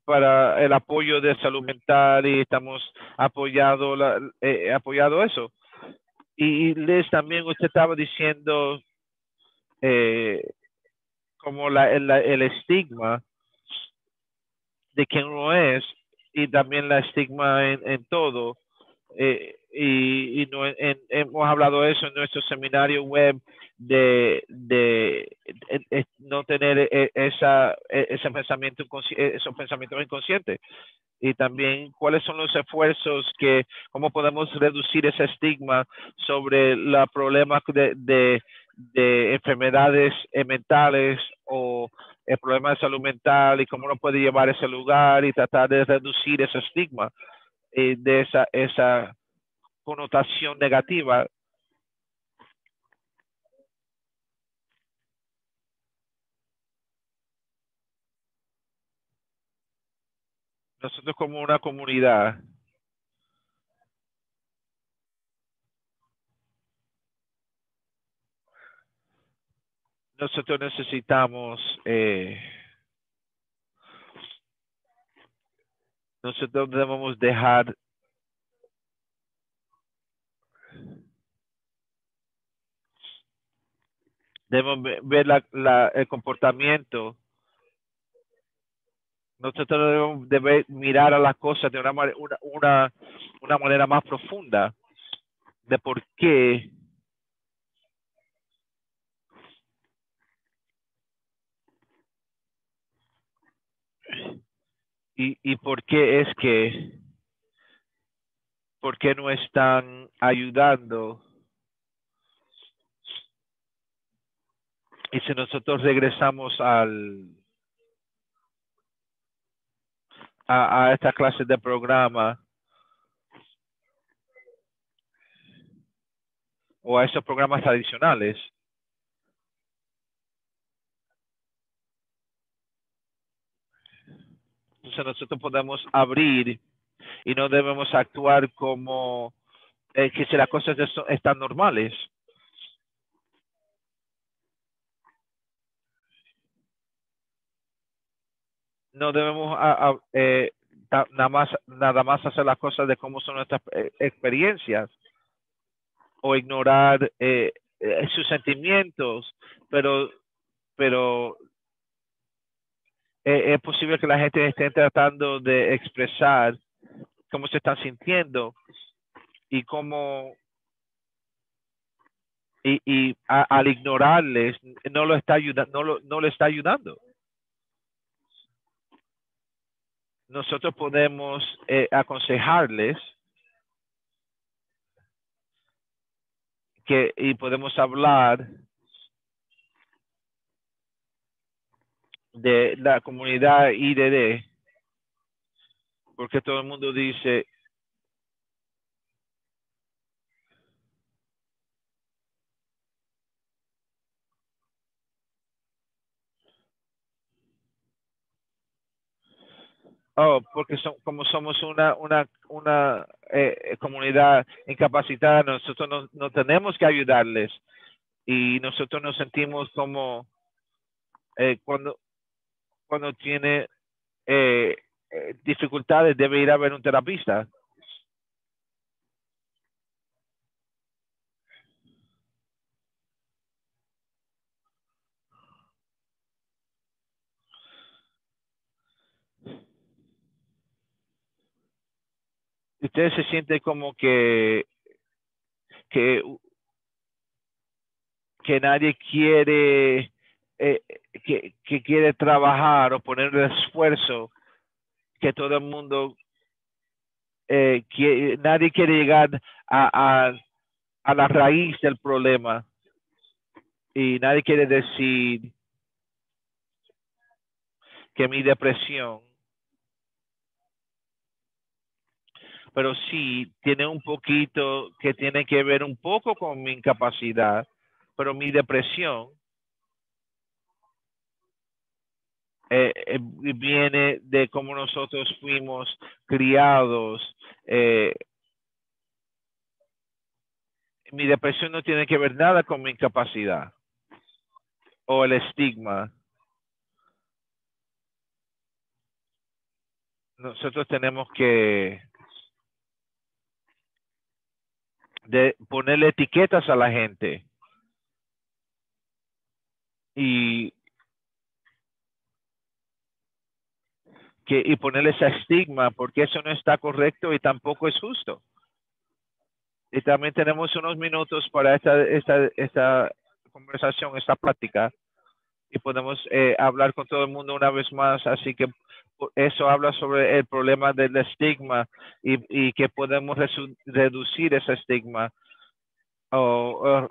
para el apoyo de salud mental, y estamos apoyando eso. Y Liz, también usted estaba diciendo como el estigma de quien uno es, y también la estigma en todo. Hemos hablado de eso en nuestro seminario web, de no tener esos pensamientos inconscientes. Y también cuáles son los esfuerzos cómo podemos reducir ese estigma sobre los problemas de enfermedades mentales o el problema de salud mental, y cómo uno puede llevar ese lugar y tratar de reducir ese estigma de esa connotación negativa. Nosotros como una comunidad. Nosotros necesitamos. Nosotros debemos dejar. Debemos ver el comportamiento. Nosotros debemos mirar a las cosas de una manera más profunda, de por qué y por qué es que, por qué no están ayudando. Y si nosotros regresamos a esta clase de programa, o a esos programas tradicionales, entonces nosotros podemos abrir, y no debemos actuar como que si las cosas están normales. No debemos nada más hacer las cosas de cómo son nuestras experiencias o ignorar sus sentimientos, pero es posible que la gente esté tratando de expresar cómo se están sintiendo y cómo al ignorarles no le está ayudando. Nosotros podemos aconsejarles y podemos hablar de la comunidad IDD, porque todo el mundo dice porque como somos una comunidad incapacitada, nosotros no tenemos que ayudarles. Y nosotros nos sentimos como cuando tiene dificultades, debe ir a ver un terapista. Ustedes se sienten como que nadie quiere que quiere trabajar o poner el esfuerzo, que todo el mundo nadie quiere llegar a la raíz del problema, y nadie quiere decir que mi depresión, pero sí tiene un poquito que tiene que ver un poco con mi incapacidad, pero mi depresión viene de cómo nosotros fuimos criados. Mi depresión no tiene que ver nada con mi incapacidad o el estigma. Nosotros tenemos que de ponerle etiquetas a la gente. Y ponerle ese estigma, porque eso no está correcto y tampoco es justo. Y también tenemos unos minutos para esta conversación, esta plática. Y podemos hablar con todo el mundo una vez más. Así que eso habla sobre el problema del estigma y que podemos reducir ese estigma o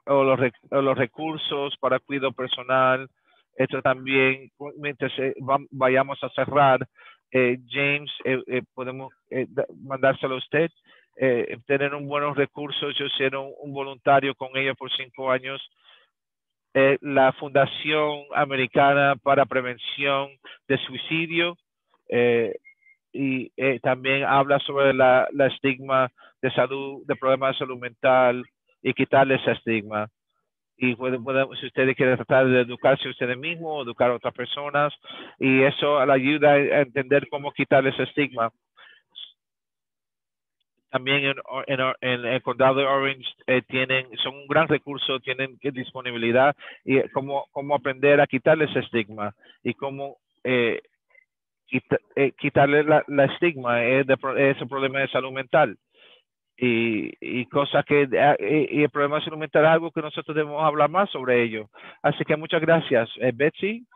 los recursos para cuidado personal. Esto también, mientras vayamos a cerrar, James, podemos mandárselo a usted. Tener buenos recursos. Yo soy un voluntario con ella por 5 años. La Fundación Americana para Prevención de Suicidio también habla sobre la estigma de salud, de problemas de salud mental, y quitarle ese estigma. Y si ustedes quieren tratar de educarse ustedes mismos, educar a otras personas, y eso le ayuda a entender cómo quitarle ese estigma. También en el condado de Orange son un gran recurso, tienen disponibilidad y cómo aprender a quitarle ese estigma y cómo quitarle la estigma, ese problema de salud mental. Y cosas y el problema de salud mental es algo que nosotros debemos hablar más sobre ello. Así que muchas gracias, Betsy.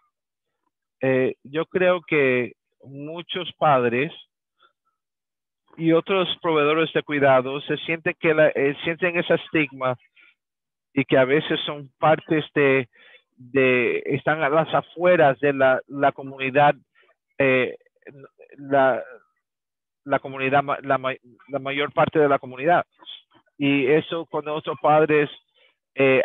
Yo creo que muchos padres y otros proveedores de cuidado se sienten que sienten ese estigma, y que a veces son partes están a las afueras de la comunidad, la mayor parte de la comunidad. Y eso, cuando otros padres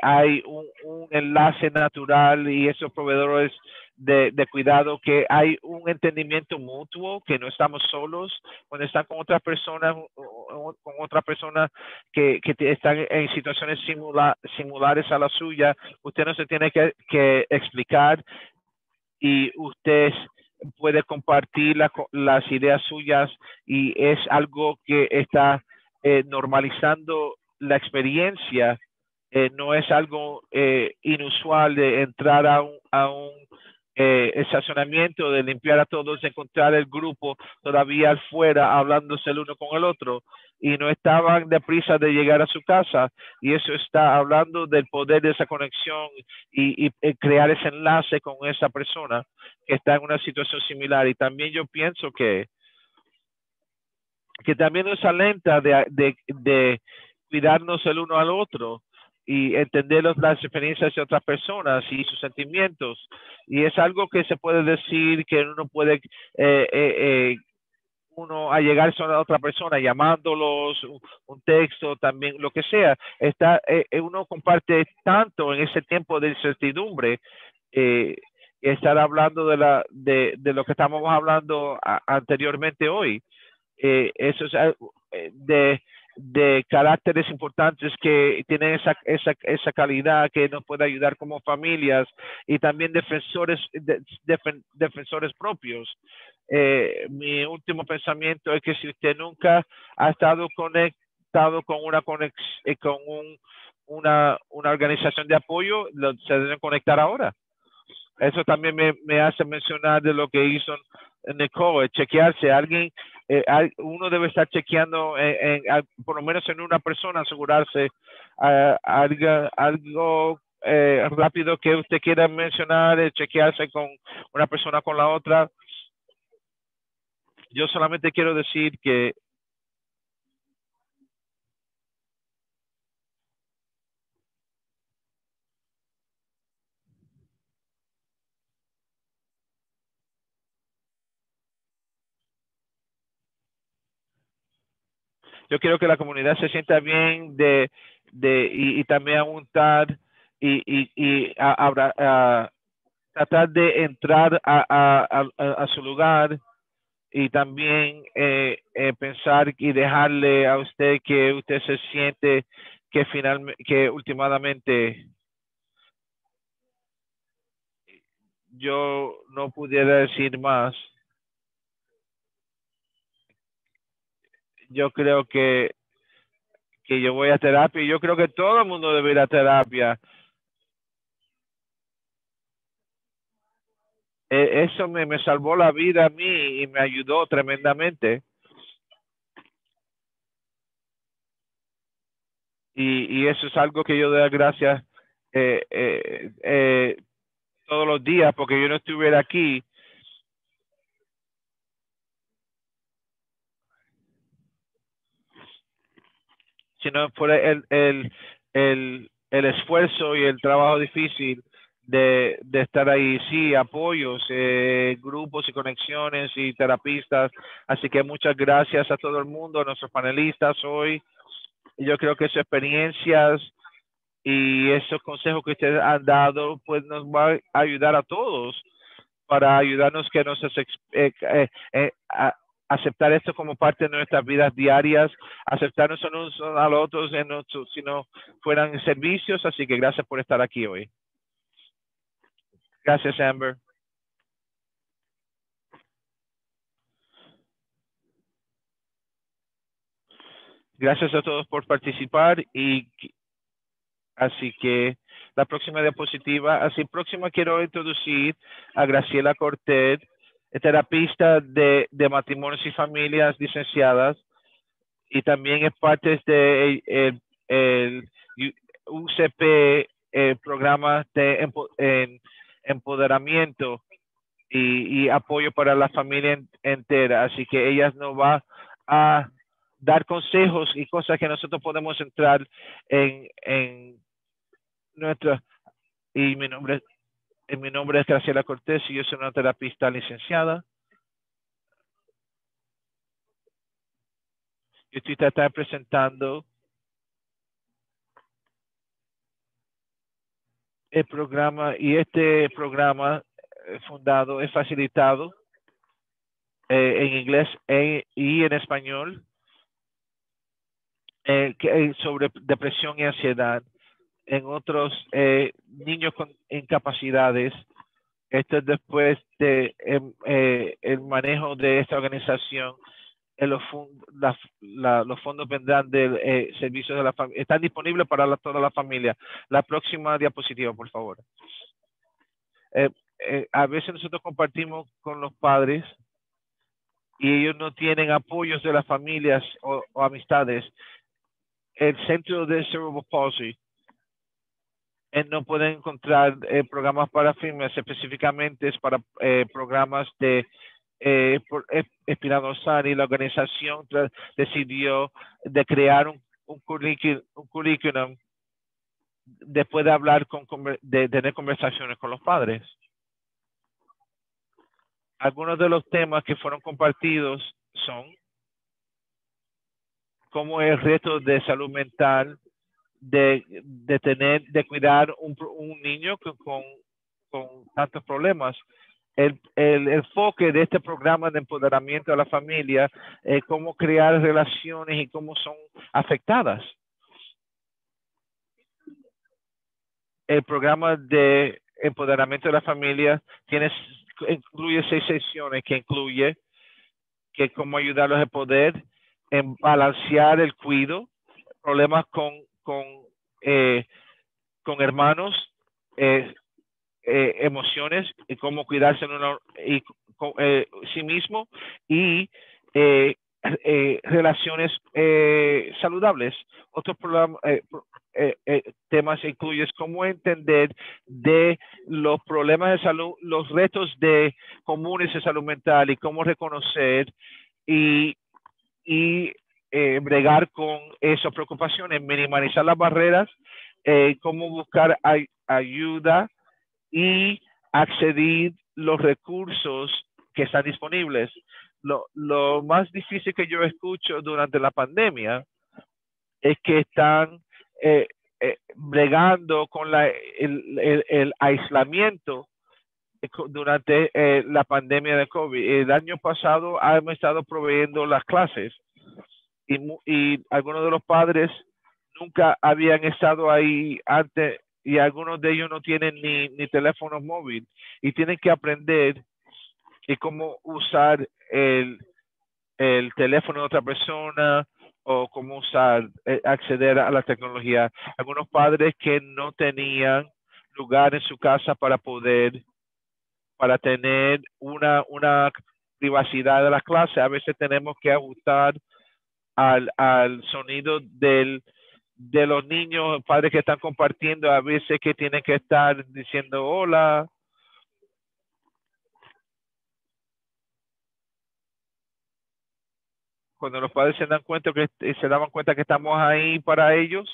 hay un enlace natural y esos proveedores de cuidado, que hay un entendimiento mutuo, que no estamos solos cuando están con otras personas, con otras personas que están en situaciones similares a la suya. Usted no se tiene que explicar y usted puede compartir las ideas suyas, y es algo que está normalizando la experiencia. No es algo inusual de entrar a un estacionamiento, de limpiar a todos, encontrar el grupo todavía afuera hablándose el uno con el otro, y no estaban deprisa de llegar a su casa, y eso está hablando del poder de esa conexión y crear ese enlace con esa persona que está en una situación similar. Y también yo pienso que también nos alenta de cuidarnos el uno al otro y entender las experiencias de otras personas y sus sentimientos. Y es algo que se puede decir, que uno puede uno allegarse a otra persona llamándolos, un texto, también lo que sea. Está, uno comparte tanto en ese tiempo de incertidumbre, estar hablando de lo que estábamos hablando anteriormente hoy. Eso es de caracteres importantes que tienen esa calidad que nos puede ayudar como familias, y también defensores propios. Mi último pensamiento es que si usted nunca ha estado conectado con una organización de apoyo, se deben conectar ahora. Eso también me hace mencionar de lo que hizo Nicole, chequearse. Alguien, uno debe estar chequeando, por lo menos en una persona, asegurarse algo rápido que usted quiera mencionar, chequearse con una persona, con la otra. Yo solamente quiero decir que yo quiero que la comunidad se sienta bien y también aguantar y tratar de entrar a su lugar, y también pensar y dejarle a usted que usted se siente que últimamente yo no pudiera decir más. Yo creo que yo voy a terapia, y yo creo que todo el mundo debe ir a terapia. Eso me salvó la vida a mí y me ayudó tremendamente. Y eso es algo que yo doy gracias todos los días, porque yo no estuviera aquí. Sino por el esfuerzo y el trabajo difícil de estar ahí. Sí, apoyos, grupos y conexiones y terapistas. Así que muchas gracias a todo el mundo, a nuestros panelistas hoy. Yo creo que sus experiencias y esos consejos que ustedes han dado, pues nos va a ayudar a todos, para ayudarnos que nos aceptar esto como parte de nuestras vidas diarias, aceptarnos unos a los otros si no fueran servicios. Así que gracias por estar aquí hoy. Gracias, Amber. Gracias a todos por participar. Y así que la próxima diapositiva. Así próxima quiero introducir a Graciela Cortés, terapista de matrimonios y familias, licenciadas, y también es parte de el UCP, el programa de empoderamiento y apoyo para la familia entera. Así que ella nos va a dar consejos y cosas que nosotros podemos entrar en nuestra. Y mi nombre es Graciela Cortés, y yo soy una terapista licenciada. Yo estoy tratando de presentar el programa, y este programa fundado es facilitado en inglés y en español sobre depresión y ansiedad en otros niños con incapacidades. Esto es después de el manejo de esta organización. Los fondos vendrán del servicio de la familia. Están disponibles para toda la familia. La próxima diapositiva, por favor. A veces nosotros compartimos con los padres y ellos no tienen apoyos de las familias o amistades. El Centro de Cerebral Palsy no puede encontrar programas para firmas, específicamente es para programas de espina dorsal, y la organización decidió de crear un currículum después de hablar de tener conversaciones con los padres. Algunos de los temas que fueron compartidos son cómo el reto de salud mental de cuidar un niño con tantos problemas. El enfoque de este programa de empoderamiento de la familia, cómo crear relaciones y cómo son afectadas. El programa de empoderamiento de la familia incluye 6 sesiones que incluye cómo ayudarlos a poder balancear el cuidado, problemas con hermanos, emociones, y cómo cuidarse sí mismo, y relaciones saludables. Otros temas incluyen cómo entender de los problemas de salud, los retos comunes de salud mental, y cómo reconocer y bregar con esas preocupaciones, minimizar las barreras, cómo buscar ayuda y acceder los recursos que están disponibles. Lo más difícil que yo escucho durante la pandemia es que están bregando con el aislamiento durante la pandemia de COVID. El año pasado hemos estado proveyendo las clases y algunos de los padres nunca habían estado ahí antes, y algunos de ellos no tienen ni teléfonos móviles, y tienen que aprender cómo usar el teléfono de otra persona, o cómo usar, acceder a la tecnología. Algunos padres que no tenían lugar en su casa para tener una privacidad de las clases. A veces tenemos que ajustar al sonido de los niños, padres que están compartiendo, a veces que tienen que estar diciendo hola. Cuando los padres se daban cuenta que estamos ahí para ellos,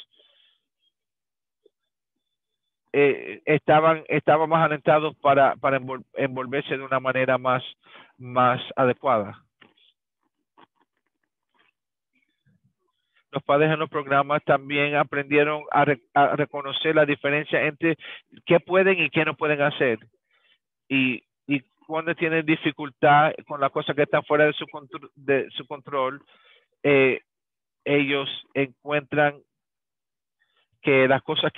estaban más alentados para envolverse de una manera más adecuada. Los padres en los programas también aprendieron a reconocer la diferencia entre qué pueden y qué no pueden hacer. Y cuando tienen dificultad con las cosas que están fuera de su control, ellos encuentran que las cosas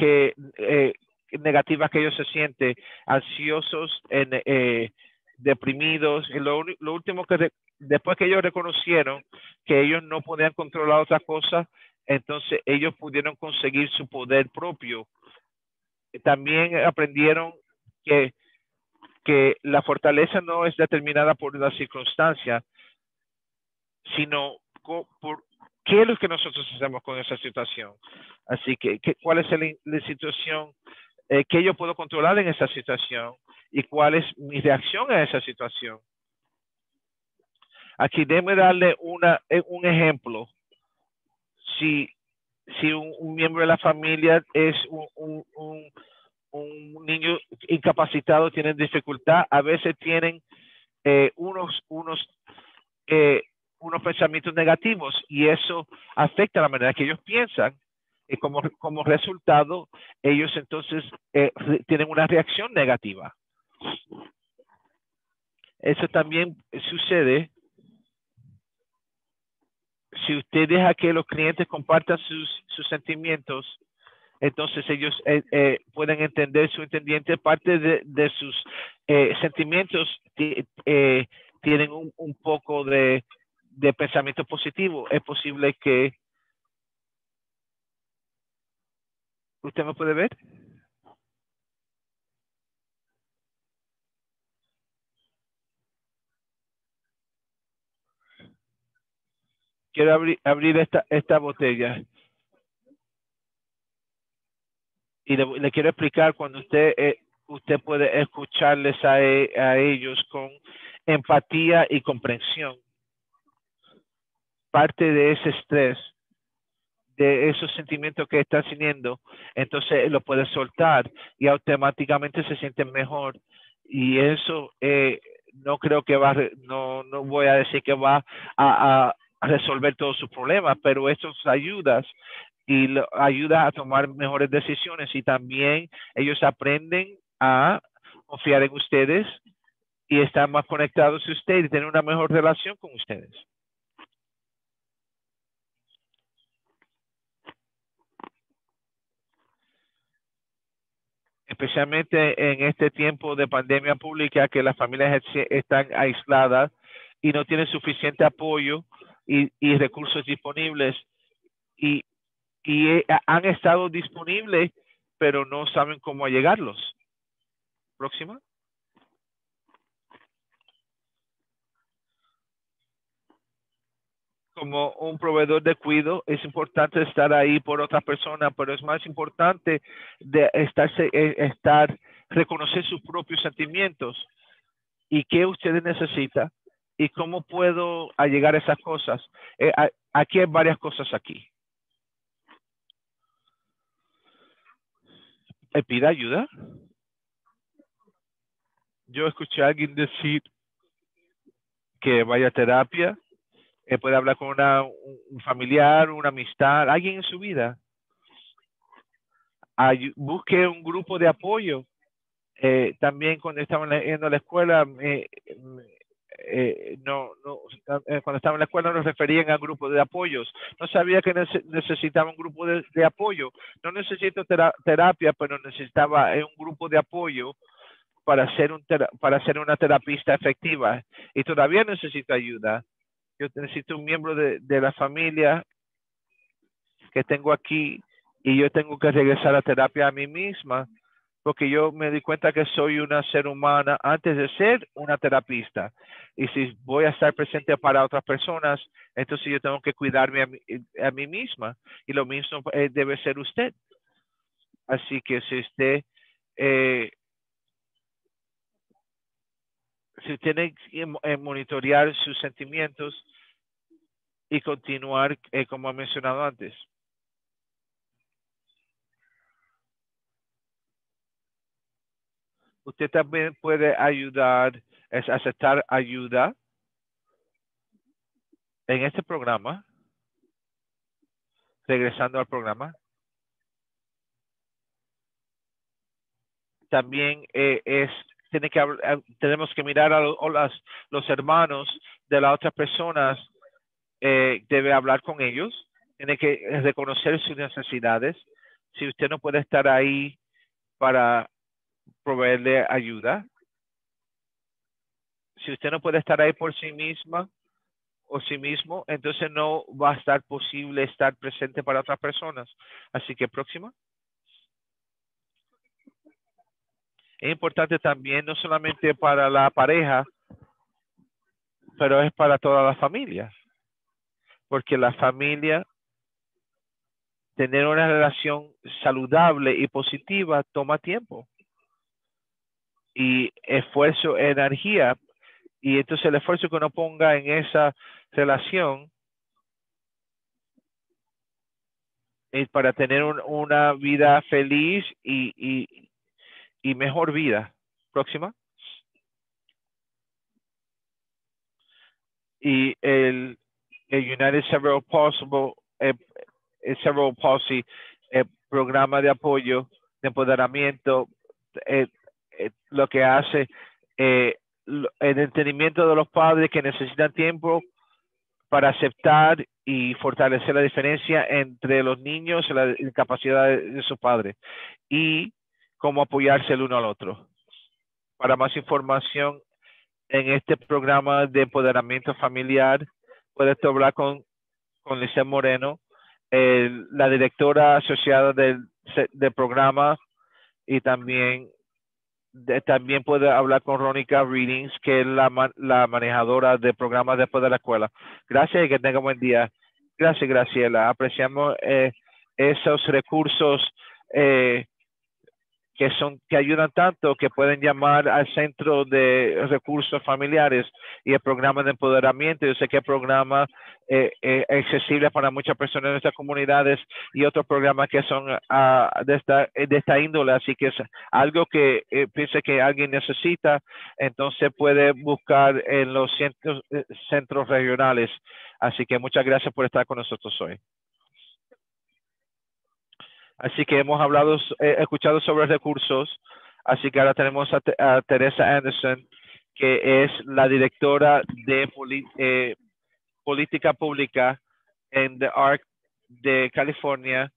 negativas que ellos se sienten, ansiosos, deprimidos, y lo último que después que ellos reconocieron que ellos no podían controlar otras cosas, entonces ellos pudieron conseguir su poder propio. También aprendieron que la fortaleza no es determinada por las circunstancias, sino por qué es lo que nosotros hacemos con esa situación. Así que cuál es la situación que yo puedo controlar en esa situación, y cuál es mi reacción a esa situación. Aquí déjeme darle un ejemplo. Si un miembro de la familia es un niño incapacitado, tienen dificultad, a veces tienen unos pensamientos negativos, y eso afecta la manera que ellos piensan, como resultado, ellos entonces tienen una reacción negativa. Eso también sucede si usted deja que los clientes compartan sus sentimientos. Entonces ellos pueden entender su entendiente. Parte de sus sentimientos tienen un poco de pensamiento positivo. Es posible que... ¿Usted me puede ver? Quiero abrir esta botella. Y le quiero explicar cuando usted puede escucharles a ellos con empatía y comprensión. Parte de ese estrés, de esos sentimientos que están sintiendo, entonces lo puede soltar y automáticamente se sienten mejor. Y eso no creo que no voy a decir que va a resolver todos sus problemas, pero estos ayudas. Y lo ayuda a tomar mejores decisiones, y también ellos aprenden a confiar en ustedes y están más conectados a ustedes y tienen una mejor relación con ustedes. Especialmente en este tiempo de pandemia pública, que las familias están aisladas y no tienen suficiente apoyo y recursos disponibles, y han estado disponibles, pero no saben cómo llegarlos. Próxima. Como un proveedor de cuidado, es importante estar ahí por otras personas, pero es más importante de reconocer sus propios sentimientos y qué ustedes necesitan y cómo puedo llegar a esas cosas. Aquí hay varias cosas aquí. Pida ayuda. Yo escuché a alguien decir que vaya a terapia, puede hablar con un familiar, una amistad, alguien en su vida. Busque un grupo de apoyo. También cuando estaba en la escuela, cuando estaba en la escuela nos referían a grupos de apoyos. No sabía que necesitaba un grupo de apoyo. No necesito terapia, pero necesitaba un grupo de apoyo para ser una terapista efectiva. Y todavía necesito ayuda. Yo necesito un miembro de la familia que tengo aquí, y yo tengo que regresar a terapia a mí misma, porque yo me di cuenta que soy una ser humana antes de ser una terapista. Y si voy a estar presente para otras personas, entonces yo tengo que cuidarme a mí misma. Y lo mismo debe ser usted. Así que si tiene que monitorear sus sentimientos y continuar como he mencionado antes. Usted también puede ayudar, es aceptar ayuda en este programa. Regresando al programa. También tenemos que mirar a los hermanos de las otras personas. Debe hablar con ellos. Tiene que reconocer sus necesidades. Si usted no puede estar ahí para proveerle ayuda. Si usted no puede estar ahí por sí misma o sí mismo, entonces no va a estar posible estar presente para otras personas. Así que próxima. Es importante también, no solamente para la pareja, pero es para toda la familia. Porque la familia, tener una relación saludable y positiva toma tiempo. Y esfuerzo, energía, y entonces el esfuerzo que uno ponga en esa relación es para tener una vida feliz y mejor vida. Próxima. Y el United Cerebral Palsy programa de apoyo, de empoderamiento, lo que hace el entendimiento de los padres que necesitan tiempo para aceptar y fortalecer la diferencia entre los niños y la incapacidad de sus padres, y cómo apoyarse el uno al otro. Para más información en este programa de empoderamiento familiar, puedes hablar con Lizeth Moreno, la directora asociada del programa, y también puede hablar con Rónica Readings, que es la manejadora de programas después de la escuela. Gracias y que tenga buen día. Gracias, Graciela. Apreciamos esos recursos que ayudan tanto, que pueden llamar al Centro de Recursos Familiares y el programa de empoderamiento. Yo sé que el programa accesible para muchas personas en nuestras comunidades y otros programas que son de esta índole. Así que es algo que piense que alguien necesita, entonces puede buscar en los centros regionales. Así que muchas gracias por estar con nosotros hoy. Así que hemos escuchado sobre recursos. Así que ahora tenemos a Teresa Anderson, que es la directora de política pública en The Arc de California,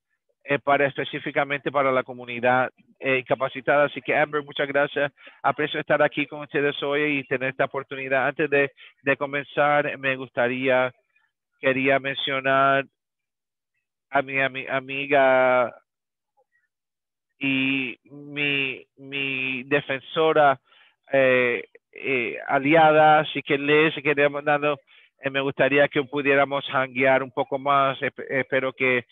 específicamente para la comunidad incapacitada. Así que Amber, muchas gracias. Aprecio estar aquí con ustedes hoy y tener esta oportunidad. Antes de comenzar, quería mencionar a mi amiga y mi defensora aliada, así que Liz, me gustaría que pudiéramos hanguear un poco más, espero que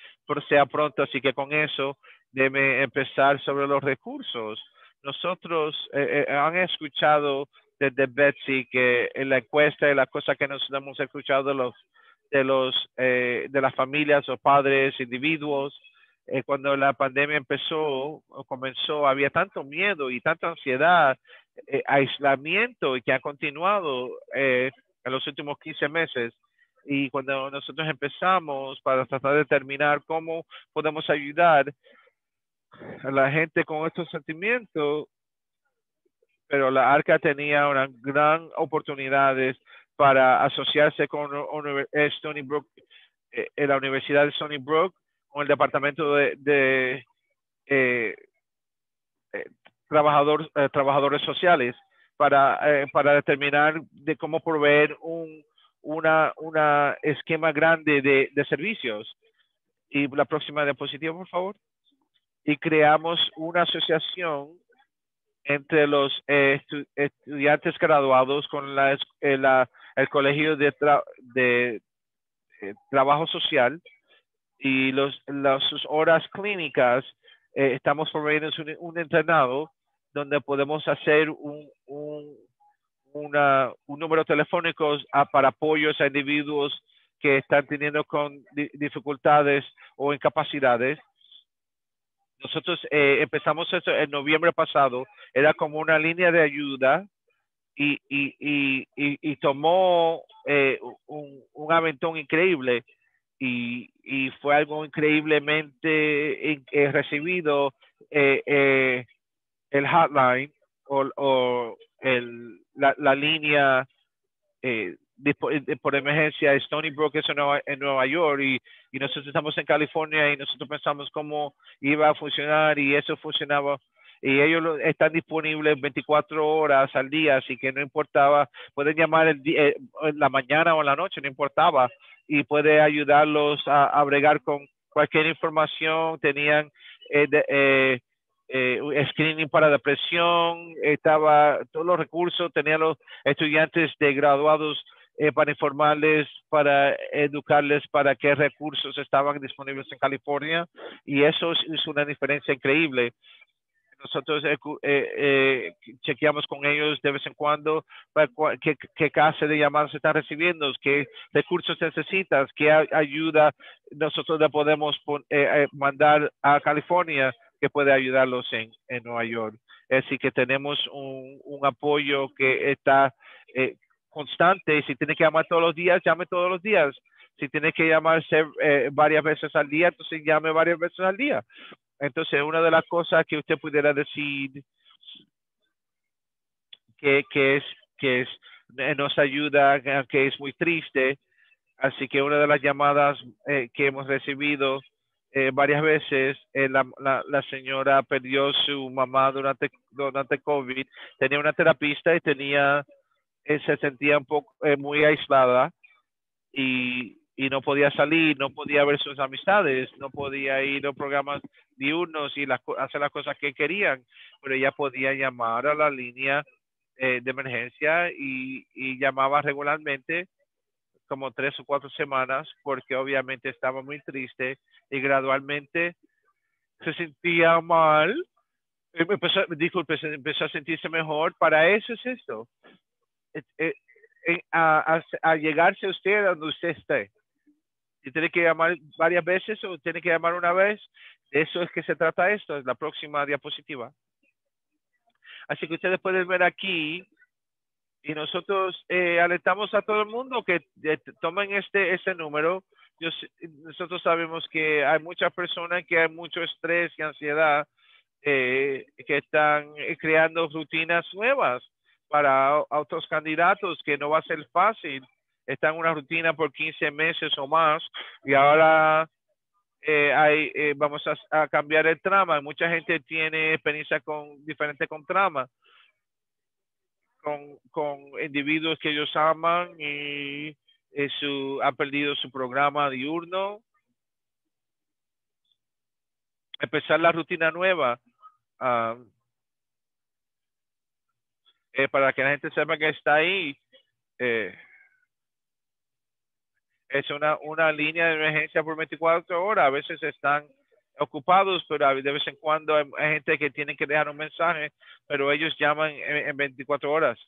sea pronto. Así que con eso, déjeme empezar sobre los recursos. Nosotros han escuchado desde Betsy que en la encuesta y las cosas que nos hemos escuchado de las familias o padres, individuos, cuando la pandemia comenzó, había tanto miedo y tanta ansiedad, aislamiento, y que ha continuado en los últimos 15 meses. Y cuando nosotros empezamos para tratar de determinar cómo podemos ayudar a la gente con estos sentimientos, pero la ARCA tenía una gran oportunidades para asociarse con Stony Brook, la Universidad de Stony Brook, con el Departamento de Trabajadores Sociales, para determinar de cómo proveer un esquema grande de servicios. Y la próxima diapositiva, por favor. Y creamos una asociación entre los estudiantes graduados con el Colegio de Trabajo Social, y sus horas clínicas. Estamos promoviendo un internado donde podemos hacer un número telefónico para apoyos a individuos que están teniendo con dificultades o incapacidades. Nosotros empezamos eso en noviembre pasado. Era como una línea de ayuda y tomó un aventón increíble y fue algo increíblemente recibido. El hotline o la línea por emergencia, Stony Brook es en Nueva York, y nosotros estamos en California, y nosotros pensamos cómo iba a funcionar, y eso funcionaba, y ellos están disponibles 24 horas al día, así que no importaba, pueden llamar la mañana o en la noche, no importaba, y puede ayudarlos a bregar con cualquier información. Tenían screening para depresión, estaba todos los recursos, tenían los estudiantes de graduados para informarles, para educarles, para qué recursos estaban disponibles en California, y eso es una diferencia increíble. Nosotros chequeamos con ellos de vez en cuando qué clase de llamadas están recibiendo, qué recursos necesitas, qué ayuda nosotros le podemos mandar a California que puede ayudarlos en Nueva York. Así que tenemos un apoyo que está constante. Si tiene que llamar todos los días, llame todos los días. Si tienes que llamarse varias veces al día, entonces llame varias veces al día. Entonces, una de las cosas que usted pudiera decir que nos ayuda, que es muy triste. Así que una de las llamadas que hemos recibido varias veces, la señora perdió su mamá durante COVID. Tenía una terapista y se sentía un poco muy aislada y no podía salir, no podía ver sus amistades, no podía ir a programas diurnos y hacer las cosas que querían. Pero ella podía llamar a la línea de emergencia y llamaba regularmente, como 3 o 4 semanas, porque obviamente estaba muy triste y gradualmente se sentía mal. Empezó a sentirse mejor. Para eso es esto. A llegarse a usted donde usted esté. Si tiene que llamar varias veces o tiene que llamar una vez, de eso es que se trata esto. Es la próxima diapositiva. Así que ustedes pueden ver aquí. Y nosotros alentamos a todo el mundo que tomen este número. Nosotros sabemos que hay muchas personas que hay mucho estrés y ansiedad que están creando rutinas nuevas para otros candidatos, que no va a ser fácil. Están en una rutina por 15 meses o más y ahora vamos a cambiar el trama. Mucha gente tiene experiencia diferente con trama. Con individuos que ellos aman y han perdido su programa diurno. Empezar la rutina nueva para que la gente sepa que está ahí. Es una línea de emergencia por 24 horas. A veces están ocupados, pero de vez en cuando hay gente que tiene que dejar un mensaje, pero ellos llaman en 24 horas.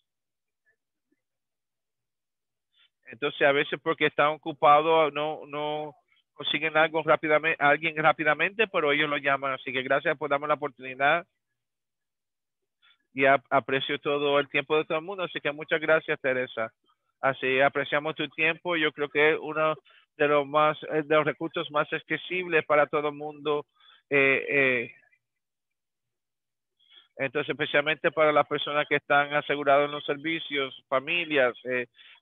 Entonces, a veces porque están ocupados, no consiguen algo rápidamente, alguien rápidamente, pero ellos lo llaman. Así que gracias por darme la oportunidad y aprecio todo el tiempo de todo el mundo. Así que muchas gracias, Teresa. Así apreciamos tu tiempo. Yo creo que uno de los recursos más accesibles para todo el mundo. Entonces, especialmente para las personas que están aseguradas en los servicios, familias,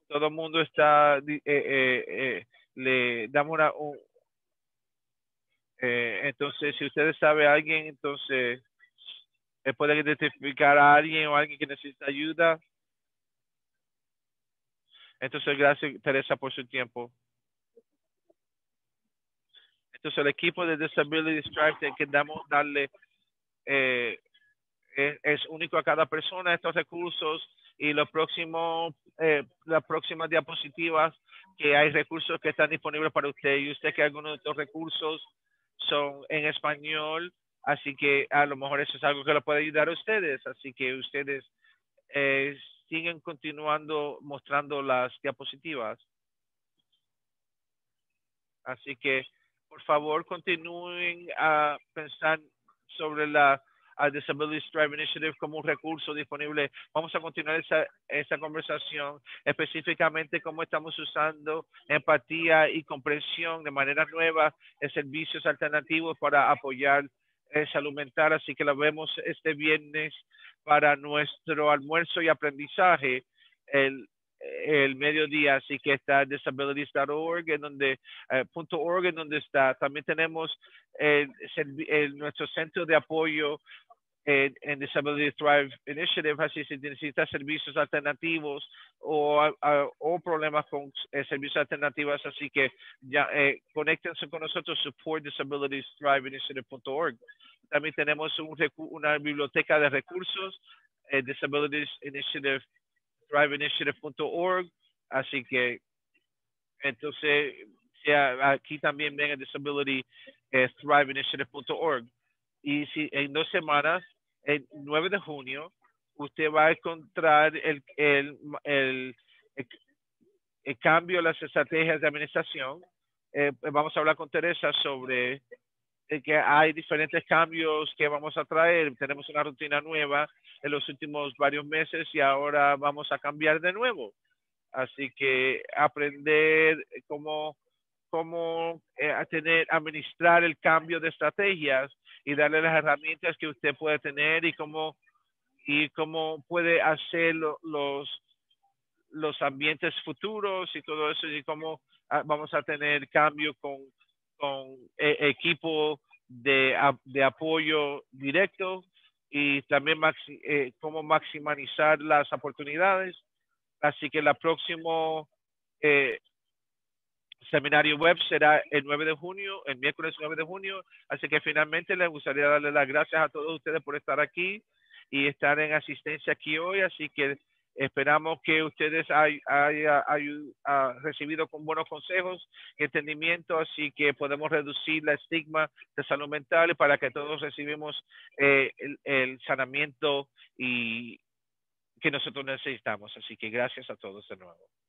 todo el mundo está, le damos entonces, si ustedes saben a alguien, entonces, pueden identificar a alguien o a alguien que necesita ayuda. Entonces, gracias, Teresa, por su tiempo. Entonces, el equipo de Disability Thrive que damos darle es único a cada persona estos recursos y las próximas diapositivas que hay recursos que están disponibles para usted y usted que algunos de estos recursos son en español, así que a lo mejor eso es algo que lo puede ayudar a ustedes, así que ustedes siguen continuando mostrando las diapositivas. Así que por favor, continúen a pensar sobre la Disability Thrive Initiative como un recurso disponible. Vamos a continuar esa conversación, específicamente cómo estamos usando empatía y comprensión de maneras nuevas de servicios alternativos para apoyar salud mental. Así que la vemos este viernes para nuestro almuerzo y aprendizaje. El mediodía, así que está disabilities.org, .org, en donde está. También tenemos nuestro centro de apoyo en Disability Thrive Initiative, así si necesita servicios alternativos o problemas con servicios alternativos, así que ya conéctense con nosotros, support disabilities.org. También tenemos una biblioteca de recursos, Disabilities Initiative, ThriveInitiative.org, así que entonces aquí también ven el Disability ThriveInitiative.org. Y si en 2 semanas, el 9 de junio, usted va a encontrar el cambio en las estrategias de administración. Vamos a hablar con Teresa sobre que hay diferentes cambios que vamos a traer. Tenemos una rutina nueva en los últimos varios meses y ahora vamos a cambiar de nuevo. Así que aprender cómo cómo administrar el cambio de estrategias y darle las herramientas que usted puede tener y cómo puede hacer los ambientes futuros y todo eso, y cómo vamos a tener cambio con equipo de apoyo directo, y también cómo maximizar las oportunidades. Así que el próximo seminario web será el 9 de junio, el miércoles 9 de junio. Así que finalmente les gustaría darle las gracias a todos ustedes por estar aquí y estar en asistencia aquí hoy. Así que esperamos que ustedes hayan recibido con buenos consejos y entendimiento, así que podemos reducir la estigma de salud mental para que todos recibimos el sanamiento y que nosotros necesitamos. Así que gracias a todos de nuevo.